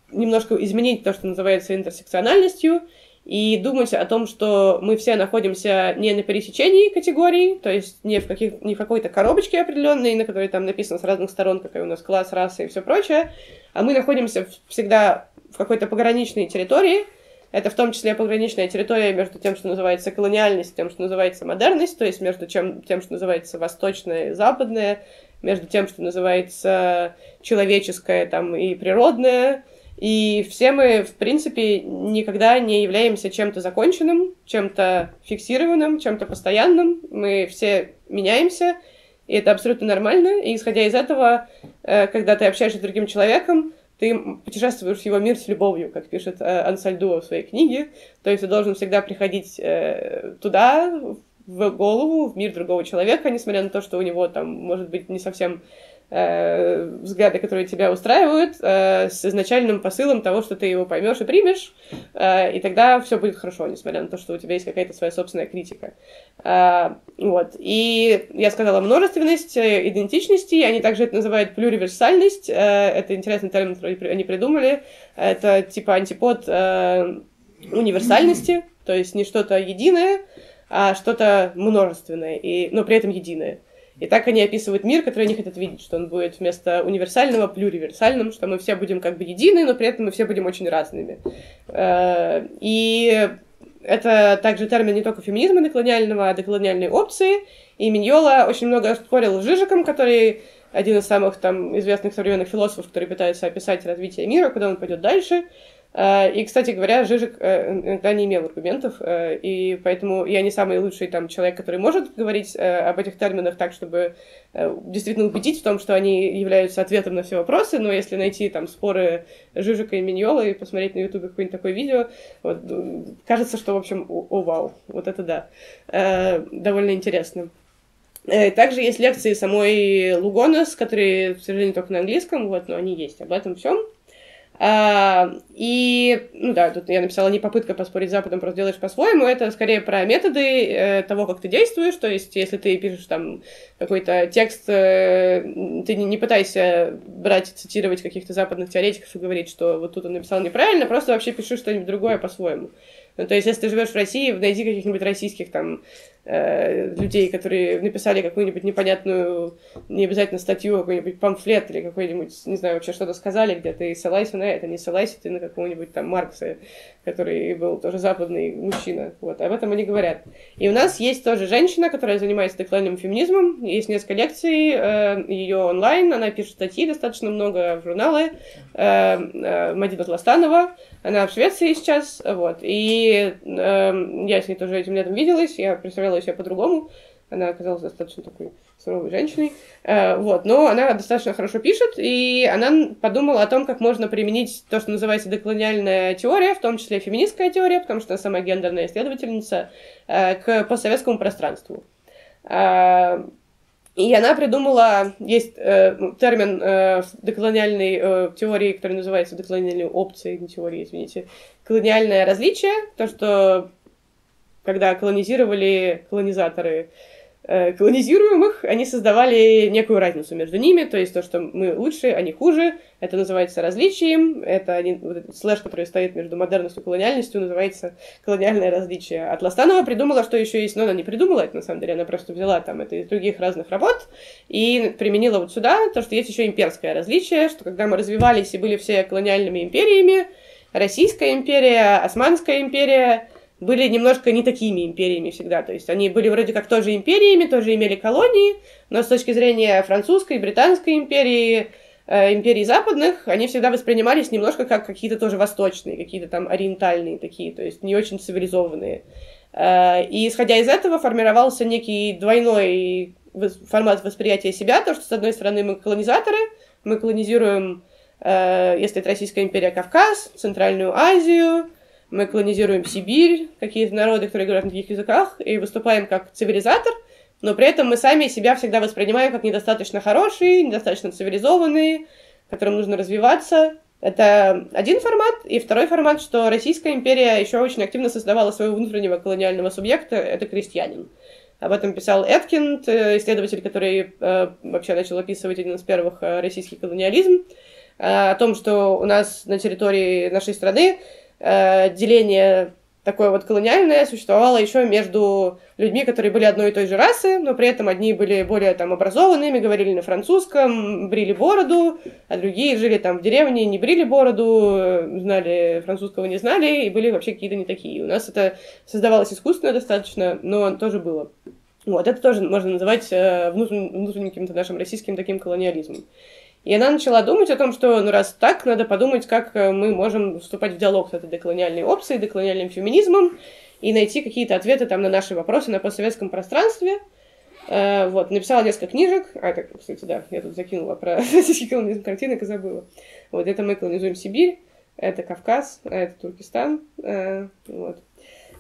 немножко изменить то, что называется интерсекциональностью, и думать о том, что мы все находимся не на пересечении категорий, то есть не в, каких, не в какой-то коробочке определенной, на которой там написано с разных сторон, какой у нас класс, раса и все прочее, а мы находимся всегда в какой-то пограничной территории. Это в том числе пограничная территория между тем, что называется колониальность, тем, что называется модерность, то есть между чем, тем, что называется восточное и западное, между тем, что называется человеческое там, и природное. И все мы, в принципе, никогда не являемся чем-то законченным, чем-то фиксированным, чем-то постоянным. Мы все меняемся, и это абсолютно нормально. И исходя из этого, когда ты общаешься с другим человеком, ты путешествуешь в его мир с любовью, как пишет Ансальдуа в своей книге. То есть ты должен всегда приходить туда, в голову, в мир другого человека, несмотря на то, что у него там, может быть, не совсем э, взгляды, которые тебя устраивают, э, с изначальным посылом того, что ты его поймешь и примешь, э, и тогда все будет хорошо, несмотря на то, что у тебя есть какая-то своя собственная критика. Э, вот. И я сказала множественность, идентичности, они также это называют плюриверсальность, э, это интересный термин, который они придумали, это типа антипод э, универсальности, то есть не что-то единое, а что-то множественное, и, но при этом единое. И так они описывают мир, который они хотят видеть, что он будет вместо универсального плюриверсальным, что мы все будем как бы едины, но при этом мы все будем очень разными. И это также термин не только феминизма деколониального, а деколониальной опции. И Миньоло очень много спорил с Жижеком, который один из самых там, известных современных философов, который пытается описать развитие мира, куда он пойдет дальше. И, кстати говоря, Жижек иногда не имел аргументов, и поэтому я не самый лучший там, человек, который может говорить об этих терминах так, чтобы действительно убедить в том, что они являются ответом на все вопросы, но если найти там споры Жижека и Миньоло и посмотреть на Ютубе какое-нибудь такое видео, вот, кажется, что, в общем, о, вау, вот это да, довольно интересно. Также есть лекции самой Лугонес, которые, к сожалению, только на английском, вот, но они есть об этом всем. А, и, ну да, тут я написала не попытка поспорить с Западом, просто делаешь по-своему, это скорее про методы э, того, как ты действуешь, то есть если ты пишешь там какой-то текст, э, ты не, не пытайся брать и цитировать каких-то западных теоретиков и говорить, что вот тут он написал неправильно, просто вообще пиши что-нибудь другое по-своему. Ну, то есть, если ты живешь в России, найди каких-нибудь российских там э, людей, которые написали какую-нибудь непонятную, не обязательно статью, какой-нибудь памфлет или какой-нибудь, не знаю, вообще что-то сказали где-то, и ссылайся на это, не ссылайся ты на какого-нибудь там Маркса, который был тоже западный мужчина. Вот, об этом они говорят. И у нас есть тоже женщина, которая занимается декламным феминизмом, есть несколько лекций, э, ее онлайн, она пишет статьи достаточно много в журналы, э, э, Мадина Тлостанова, она в Швеции сейчас, вот, и э, я с ней тоже этим летом виделась, я представляла себя по-другому, она оказалась достаточно такой суровой женщиной, э, вот, но она достаточно хорошо пишет, и она подумала о том, как можно применить то, что называется деколониальная теория, в том числе феминистская теория, потому что она сама гендерная исследовательница, э, к постсоветскому пространству. Э, И она придумала, есть э, термин э, в деколониальной э, теории, который называется деколониальной опцией, не теории, извините, колониальное различие, то, что когда колонизировали колонизаторы э, колонизируемых, они создавали некую разницу между ними, то есть то, что мы лучше, они хуже, это называется различием, это они, вот этот слэш, который стоит между модерностью и колониальностью, называется колониальное различие. А Тлостанова придумала, что еще есть, но она не придумала это, на самом деле, она просто взяла там это из других разных работ и применила вот сюда, то, что есть еще имперское различие, что когда мы развивались и были все колониальными империями, Российская империя, Османская империя были немножко не такими империями всегда, то есть они были вроде как тоже империями, тоже имели колонии, но с точки зрения французской, британской империи, империй западных, они всегда воспринимались немножко как какие-то тоже восточные, какие-то там ориентальные такие, то есть не очень цивилизованные. И исходя из этого формировался некий двойной формат восприятия себя, то что с одной стороны мы колонизаторы, мы колонизируем, если это Российская империя, Кавказ, Центральную Азию, мы колонизируем Сибирь, какие-то народы, которые говорят на таких языках, и выступаем как цивилизатор, но при этом мы сами себя всегда воспринимаем как недостаточно хорошие, недостаточно цивилизованные, которым нужно развиваться. Это один формат. И второй формат, что Российская империя еще очень активно создавала своего внутреннего колониального субъекта, это крестьянин. Об этом писал Эткинд, исследователь, который э, вообще начал описывать один из первых э, российский колониализм, э, о том, что у нас на территории нашей страны э, деление... такое вот колониальное существовало еще между людьми, которые были одной и той же расы, но при этом одни были более там образованными, говорили на французском, брили бороду, а другие жили там в деревне, не брили бороду, знали французского, не знали, и были вообще какие-то не такие. У нас это создавалось искусственно достаточно, но тоже было. Вот, это тоже можно называть внутренним, внутренним каким-то нашим российским таким колониализмом. И она начала думать о том, что, ну, раз так, надо подумать, как мы можем вступать в диалог с этой деколониальной опцией, деколониальным феминизмом, и найти какие-то ответы там на наши вопросы на постсоветском пространстве. Э, вот, написала несколько книжек. А, так, кстати, да, я тут закинула про российский колонизм картинок и забыла. Вот, это мы колонизуем Сибирь, это Кавказ, а это Туркестан. Э, вот,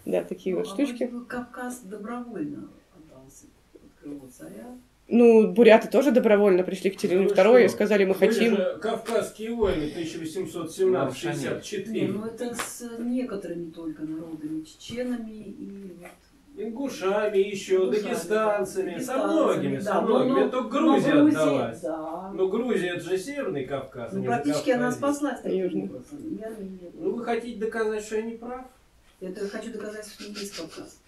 да, такие ну, вот штучки. Кавказ добровольно отдался от крылу царя. Ну, буряты тоже добровольно пришли к Екатерине второй и сказали, мы хотим... Были же Кавказские войны тысяча восемьсот семнадцатый — шестьдесят четвёртый. Ну, это с некоторыми только народами, чеченами и... ингушами, еще ингушами, дагестанцами, да, со многими, да, со многими. Но, это только Грузия, Грузия отдалась. Да. Но Грузия, это же Северный Кавказ. Ну, практически она спаслась таким образом. Ну, вы хотите доказать, что я не прав? Я хочу доказать, что не есть Кавказ.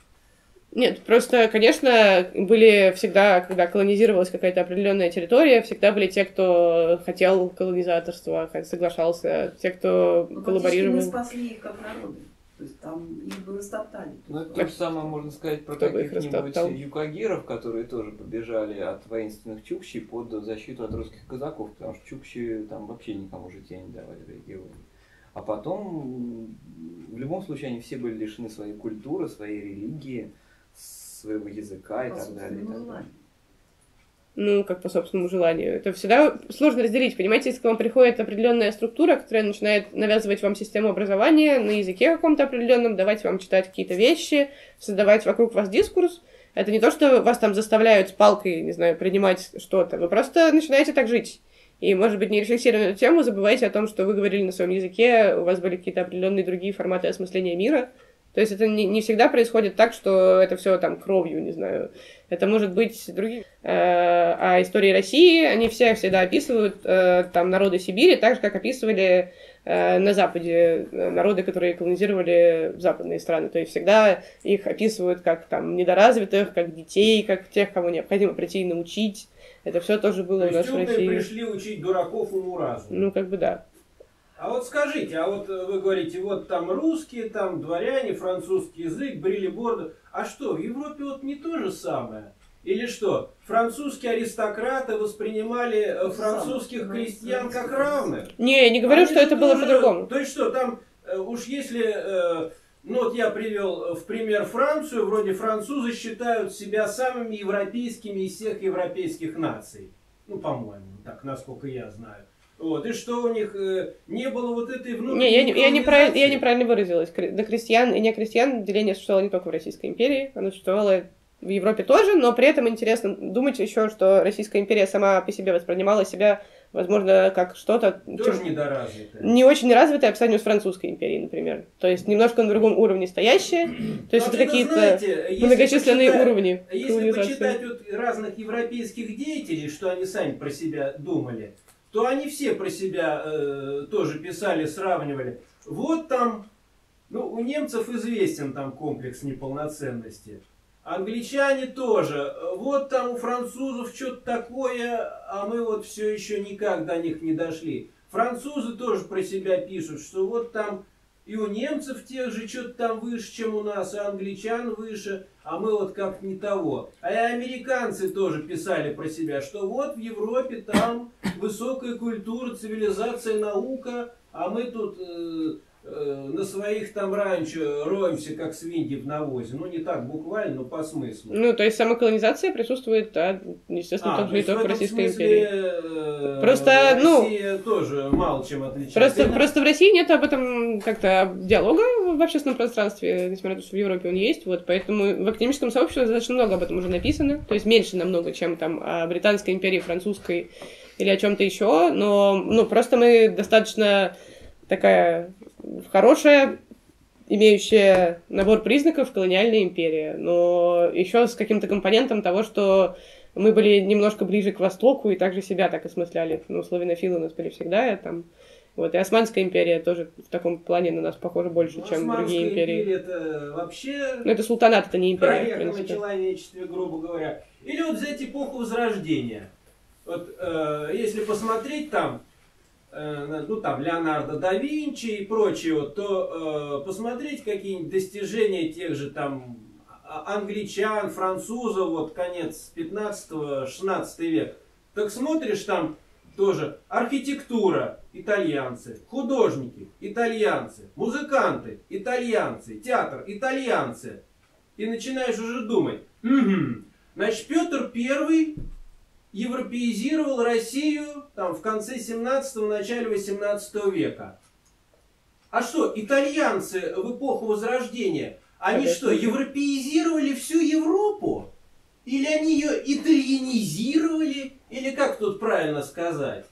Нет, просто, конечно, были всегда, когда колонизировалась какая-то определенная территория, всегда были те, кто хотел колонизаторства, соглашался, те, кто ну, коллаборировал. Мы спасли их как народы, то есть там их бы растоптали. Ну, это то же самое можно сказать про каких-нибудь юкагиров, которые тоже побежали от воинственных чукчей под защиту от русских казаков, потому что чукчи там вообще никому жития не давали в регионе. А потом, в любом случае, они все были лишены своей культуры, своей религии, своего языка и так далее, и так далее. Ну, как по собственному желанию. Это всегда сложно разделить. Понимаете, если к вам приходит определенная структура, которая начинает навязывать вам систему образования на языке каком-то определенном, давать вам читать какие-то вещи, создавать вокруг вас дискурс, это не то, что вас там заставляют с палкой, не знаю, принимать что-то. Вы просто начинаете так жить. и, может быть, не рефлексируя на эту тему, забывайте о том, что вы говорили на своем языке, у вас были какие-то определенные другие форматы осмысления мира. То есть это не, не всегда происходит так, что это все там кровью, не знаю. Это может быть другие. А истории России, они все всегда описывают там народы Сибири, так же, как описывали на Западе народы, которые колонизировали западные страны. То есть всегда их описывают как там недоразвитых, как детей, как тех, кого необходимо прийти и научить. Это все тоже было у нас в России. То есть тёмные пришли учить дураков и уразу. Ну, как бы да. А вот скажите, а вот вы говорите, вот там русские, там дворяне, французский язык, бриллиборды. А что, в Европе вот не то же самое? Или что, французские аристократы воспринимали французских крестьян как равных? Не, я не говорю, а что это было по-другому. То есть что, там уж если... Ну вот я привел в пример Францию, вроде французы считают себя самыми европейскими из всех европейских наций. Ну, по-моему, так, насколько я знаю. Вот, и что у них э, не было вот этой внутренней... Не, я, не, я, не прав, я неправильно выразилась. До крестьян и не крестьян деление существовало не только в Российской империи, оно существовало в Европе тоже, но при этом интересно думать еще, что Российская империя сама по себе воспринимала себя, возможно, как что-то... Тоже недоразвитое. Не очень развитое по сравнению с Французской империей, например. То есть немножко на другом уровне стоящее, то есть это какие-то многочисленные уровни. Если почитать разных европейских деятелей, что они сами про себя думали, то они все про себя э, тоже писали, сравнивали. Вот там, ну, у немцев известен там комплекс неполноценности. Англичане тоже. Вот там у французов что-то такое, а мы вот все еще никак до них не дошли. Французы тоже про себя пишут, что вот там и у немцев тех же что-то там выше, чем у нас, и англичан выше, а мы вот как-то не того. А и американцы тоже писали про себя, что вот в Европе там... Высокая культура, цивилизация, наука, а мы тут э, э, на своих там ранчо роемся, как свиньи в навозе. Ну, не так буквально, но по смыслу. Ну, то есть самоколонизация присутствует, да, естественно, а, так же и только в Российской империи. Э, просто, Россия ну, тоже мало чем отличается. Просто, просто в России нет об этом как-то диалога в общественном пространстве, несмотря на то, что в Европе он есть. Вот, поэтому в академическом сообществе достаточно много об этом уже написано. То есть меньше намного, чем там о Британской империи, французской или о чем-то еще, но ну, просто мы достаточно такая хорошая, имеющая набор признаков колониальная империя, но еще с каким-то компонентом того, что мы были немножко ближе к Востоку и также себя так осмысляли. Ну, славянофилы у нас были всегда, и, там, вот, и Османская империя тоже в таком плане на нас похожа больше, ну, чем другие империи. Османская империя это вообще... Ну, это султанат, это не империя, в принципе. Человечестве, грубо говоря. Или вот взять эпоху Возрождения. Вот, э, если посмотреть там, э, ну там Леонардо да Винчи и прочего, то э, посмотреть какие-нибудь достижения тех же там англичан, французов, вот конец пятнадцатого-шестнадцатый век. Так смотришь там тоже архитектура, итальянцы, художники, итальянцы, музыканты, итальянцы, театр, итальянцы. И начинаешь уже думать, угу. Значит, Петр Первый европеизировал Россию там, в конце семнадцатого, начале восемнадцатого века. А что, итальянцы в эпоху Возрождения, они что, европеизировали всю Европу? Или они ее итальянизировали? Или как тут правильно сказать?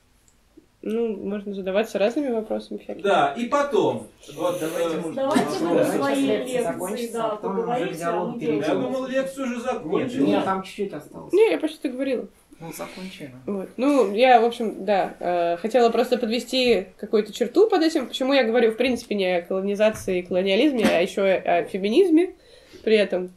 Ну, можно задаваться разными вопросами всякими. Да, и потом. Вот, давайте мы свои лекции, да, поговорим. Я думал, лекцию уже закончили. Нет, там чуть-чуть осталось. Не, я почти говорила. Ну, закончили. Вот. Ну, я, в общем, да, э, хотела просто подвести какую-то черту под этим, почему я говорю, в принципе, не о колонизации и колониализме, а еще о феминизме при этом.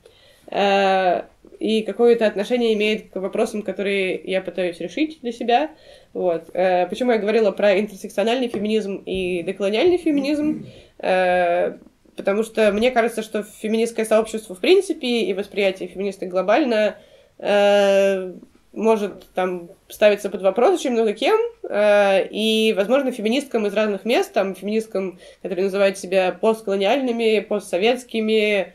Э, и какое-то отношение имеет к вопросам, которые я пытаюсь решить для себя. Вот. Э, почему я говорила про интерсекциональный феминизм и деколониальный феминизм? Э, потому что мне кажется, что феминистское сообщество в принципе и восприятие феминисток глобально... Э, может там ставиться под вопрос очень много кем, э, и, возможно, феминисткам из разных мест, там, феминисткам, которые называют себя постколониальными, постсоветскими,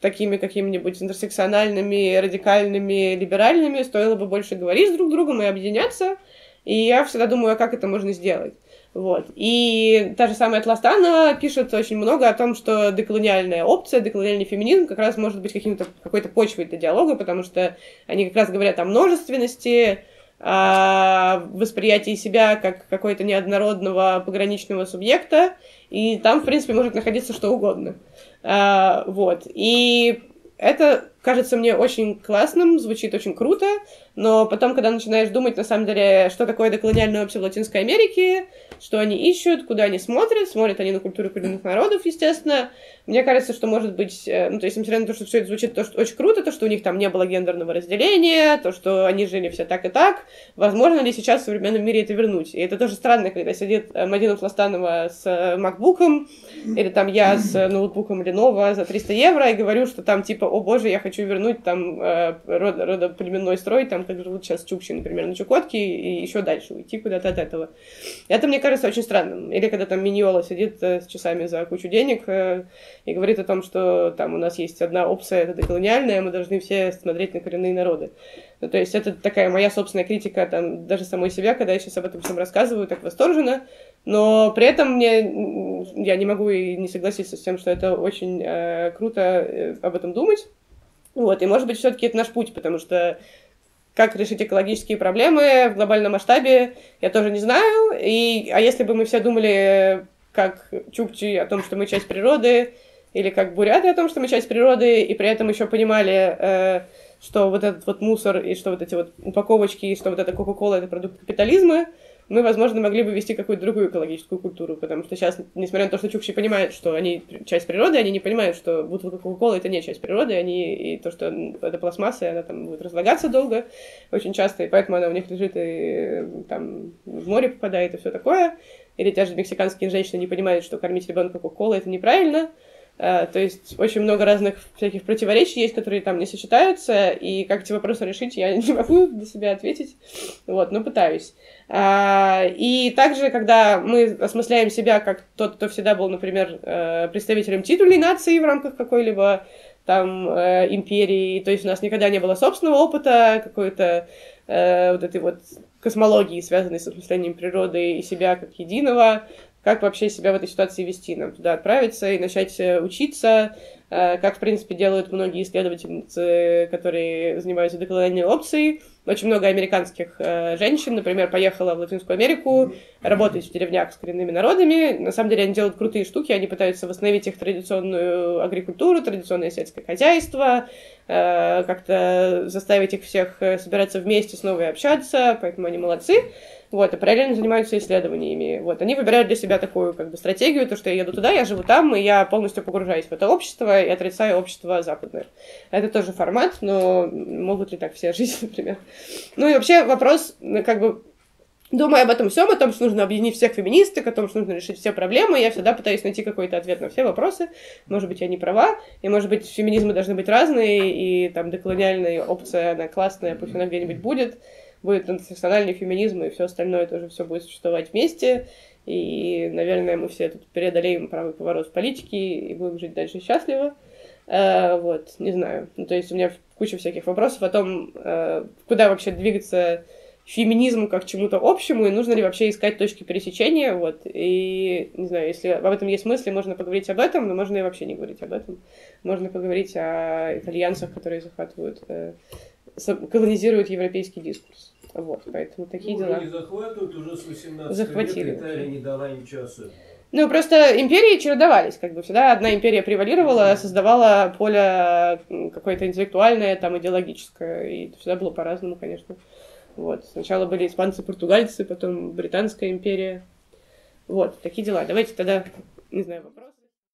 такими какими-нибудь интерсекциональными, радикальными, либеральными, стоило бы больше говорить друг с другом и объединяться, и я всегда думаю, а как это можно сделать. Вот. И та же самая Тлостанова пишет очень много о том, что деколониальная опция, деколониальный феминизм как раз может быть каким-то, какой-то почвой для диалога, потому что они как раз говорят о множественности, восприятии себя как какой-то неоднородного пограничного субъекта, и там, в принципе, может находиться что угодно. Вот. И это кажется мне очень классным, звучит очень круто, но потом, когда начинаешь думать, на самом деле, что такое доколониальное общество в Латинской Америке, что они ищут, куда они смотрят, смотрят они на культуру коренных народов, естественно, мне кажется, что, может быть, ну, то есть, несмотря на то, что все это звучит то, что очень круто, то, что у них там не было гендерного разделения, то, что они жили все так и так, возможно ли сейчас в современном мире это вернуть? И это тоже странно, когда сидит Мадина Тлостанова с макбуком, или там я с ноутбуком Lenovo за триста евро, и говорю, что там, типа, о боже, я хочу вернуть там э, род, родоплеменной строй, там, как живут сейчас чукчи, например, на Чукотке, и еще дальше уйти куда-то от этого. Это, мне кажется, очень странным. Или когда там Миньоло сидит э, с часами за кучу денег э, и говорит о том, что там у нас есть одна опция, это деколониальная, мы должны все смотреть на коренные народы. Ну, то есть это такая моя собственная критика там, даже самой себя, когда я сейчас об этом всем рассказываю, так восторженно, но при этом мне, я не могу и не согласиться с тем, что это очень э, круто э, об этом думать. Вот, и, может быть, все-таки это наш путь, потому что как решить экологические проблемы в глобальном масштабе, я тоже не знаю. И, а если бы мы все думали, как чукчи, о том, что мы часть природы, или как буряты о том, что мы часть природы, и при этом еще понимали, э, что вот этот вот мусор, и что вот эти вот упаковочки, и что вот эта кока-кола – это продукт капитализма, мы, возможно, могли бы вести какую-то другую экологическую культуру, потому что сейчас, несмотря на то, что чукчи понимают, что они часть природы, они не понимают, что бутылка кока-колы — это не часть природы, они, и то, что это пластмасса, и она там будет разлагаться долго, очень часто, и поэтому она у них лежит и там в море попадает, и все такое. Или те же мексиканские женщины не понимают, что кормить ребенка кока-колой — это неправильно. Uh, то есть очень много разных всяких противоречий есть, которые там не сочетаются, и как эти вопросы решить, я не могу для себя ответить, вот, но пытаюсь. Uh, и также, когда мы осмысляем себя как тот, кто всегда был, например, uh, представителем титульной нации в рамках какой-либо там uh, империи, то есть у нас никогда не было собственного опыта какой-то uh, вот этой вот космологии, связанной с осмыслением природы и себя как единого, как вообще себя в этой ситуации вести, нам туда отправиться и начать учиться, как, в принципе, делают многие исследователи, которые занимаются деколониальной опцией. Очень много американских женщин, например, поехала в Латинскую Америку работать в деревнях с коренными народами. На самом деле они делают крутые штуки, они пытаются восстановить их традиционную агрикультуру, традиционное сельское хозяйство, как-то заставить их всех собираться вместе, снова и общаться, поэтому они молодцы. Вот, и параллельно занимаются исследованиями. Вот, они выбирают для себя такую, как бы, стратегию, то, что я еду туда, я живу там, и я полностью погружаюсь в это общество и отрицаю общество западное. Это тоже формат, но могут ли так все жить, например? Ну и вообще вопрос, как бы, думая об этом всем, о том, что нужно объединить всех феминисток, о том, что нужно решить все проблемы, я всегда пытаюсь найти какой-то ответ на все вопросы. Может быть, я не права, и, может быть, феминизмы должны быть разные, и там деколониальная опция, она классная, пусть она где-нибудь будет. Будет интерсекциональный феминизм, и все остальное тоже все будет существовать вместе. И, наверное, мы все тут преодолеем правый поворот в политике и будем жить дальше счастливо. Э, вот, не знаю. Ну, то есть у меня куча всяких вопросов о том, э, куда вообще двигаться феминизму как к чему-то общему, и нужно ли вообще искать точки пересечения. Вот. И, не знаю, если об этом есть мысли, можно поговорить об этом, но можно и вообще не говорить об этом. Можно поговорить о итальянцах, которые захватывают... Э, колонизируют европейский дискурс. Вот, поэтому такие ну, дела. Они захватывают уже с восемнадцати захватили. Лет, Италия не дала им часу. Ну, просто империи чередовались, как бы всегда. Одна империя превалировала, создавала поле какое-то интеллектуальное, там, идеологическое. И это всегда было по-разному, конечно. Вот. Сначала были испанцы-португальцы, потом Британская империя. Вот, такие дела. Давайте тогда, не знаю, вопросы.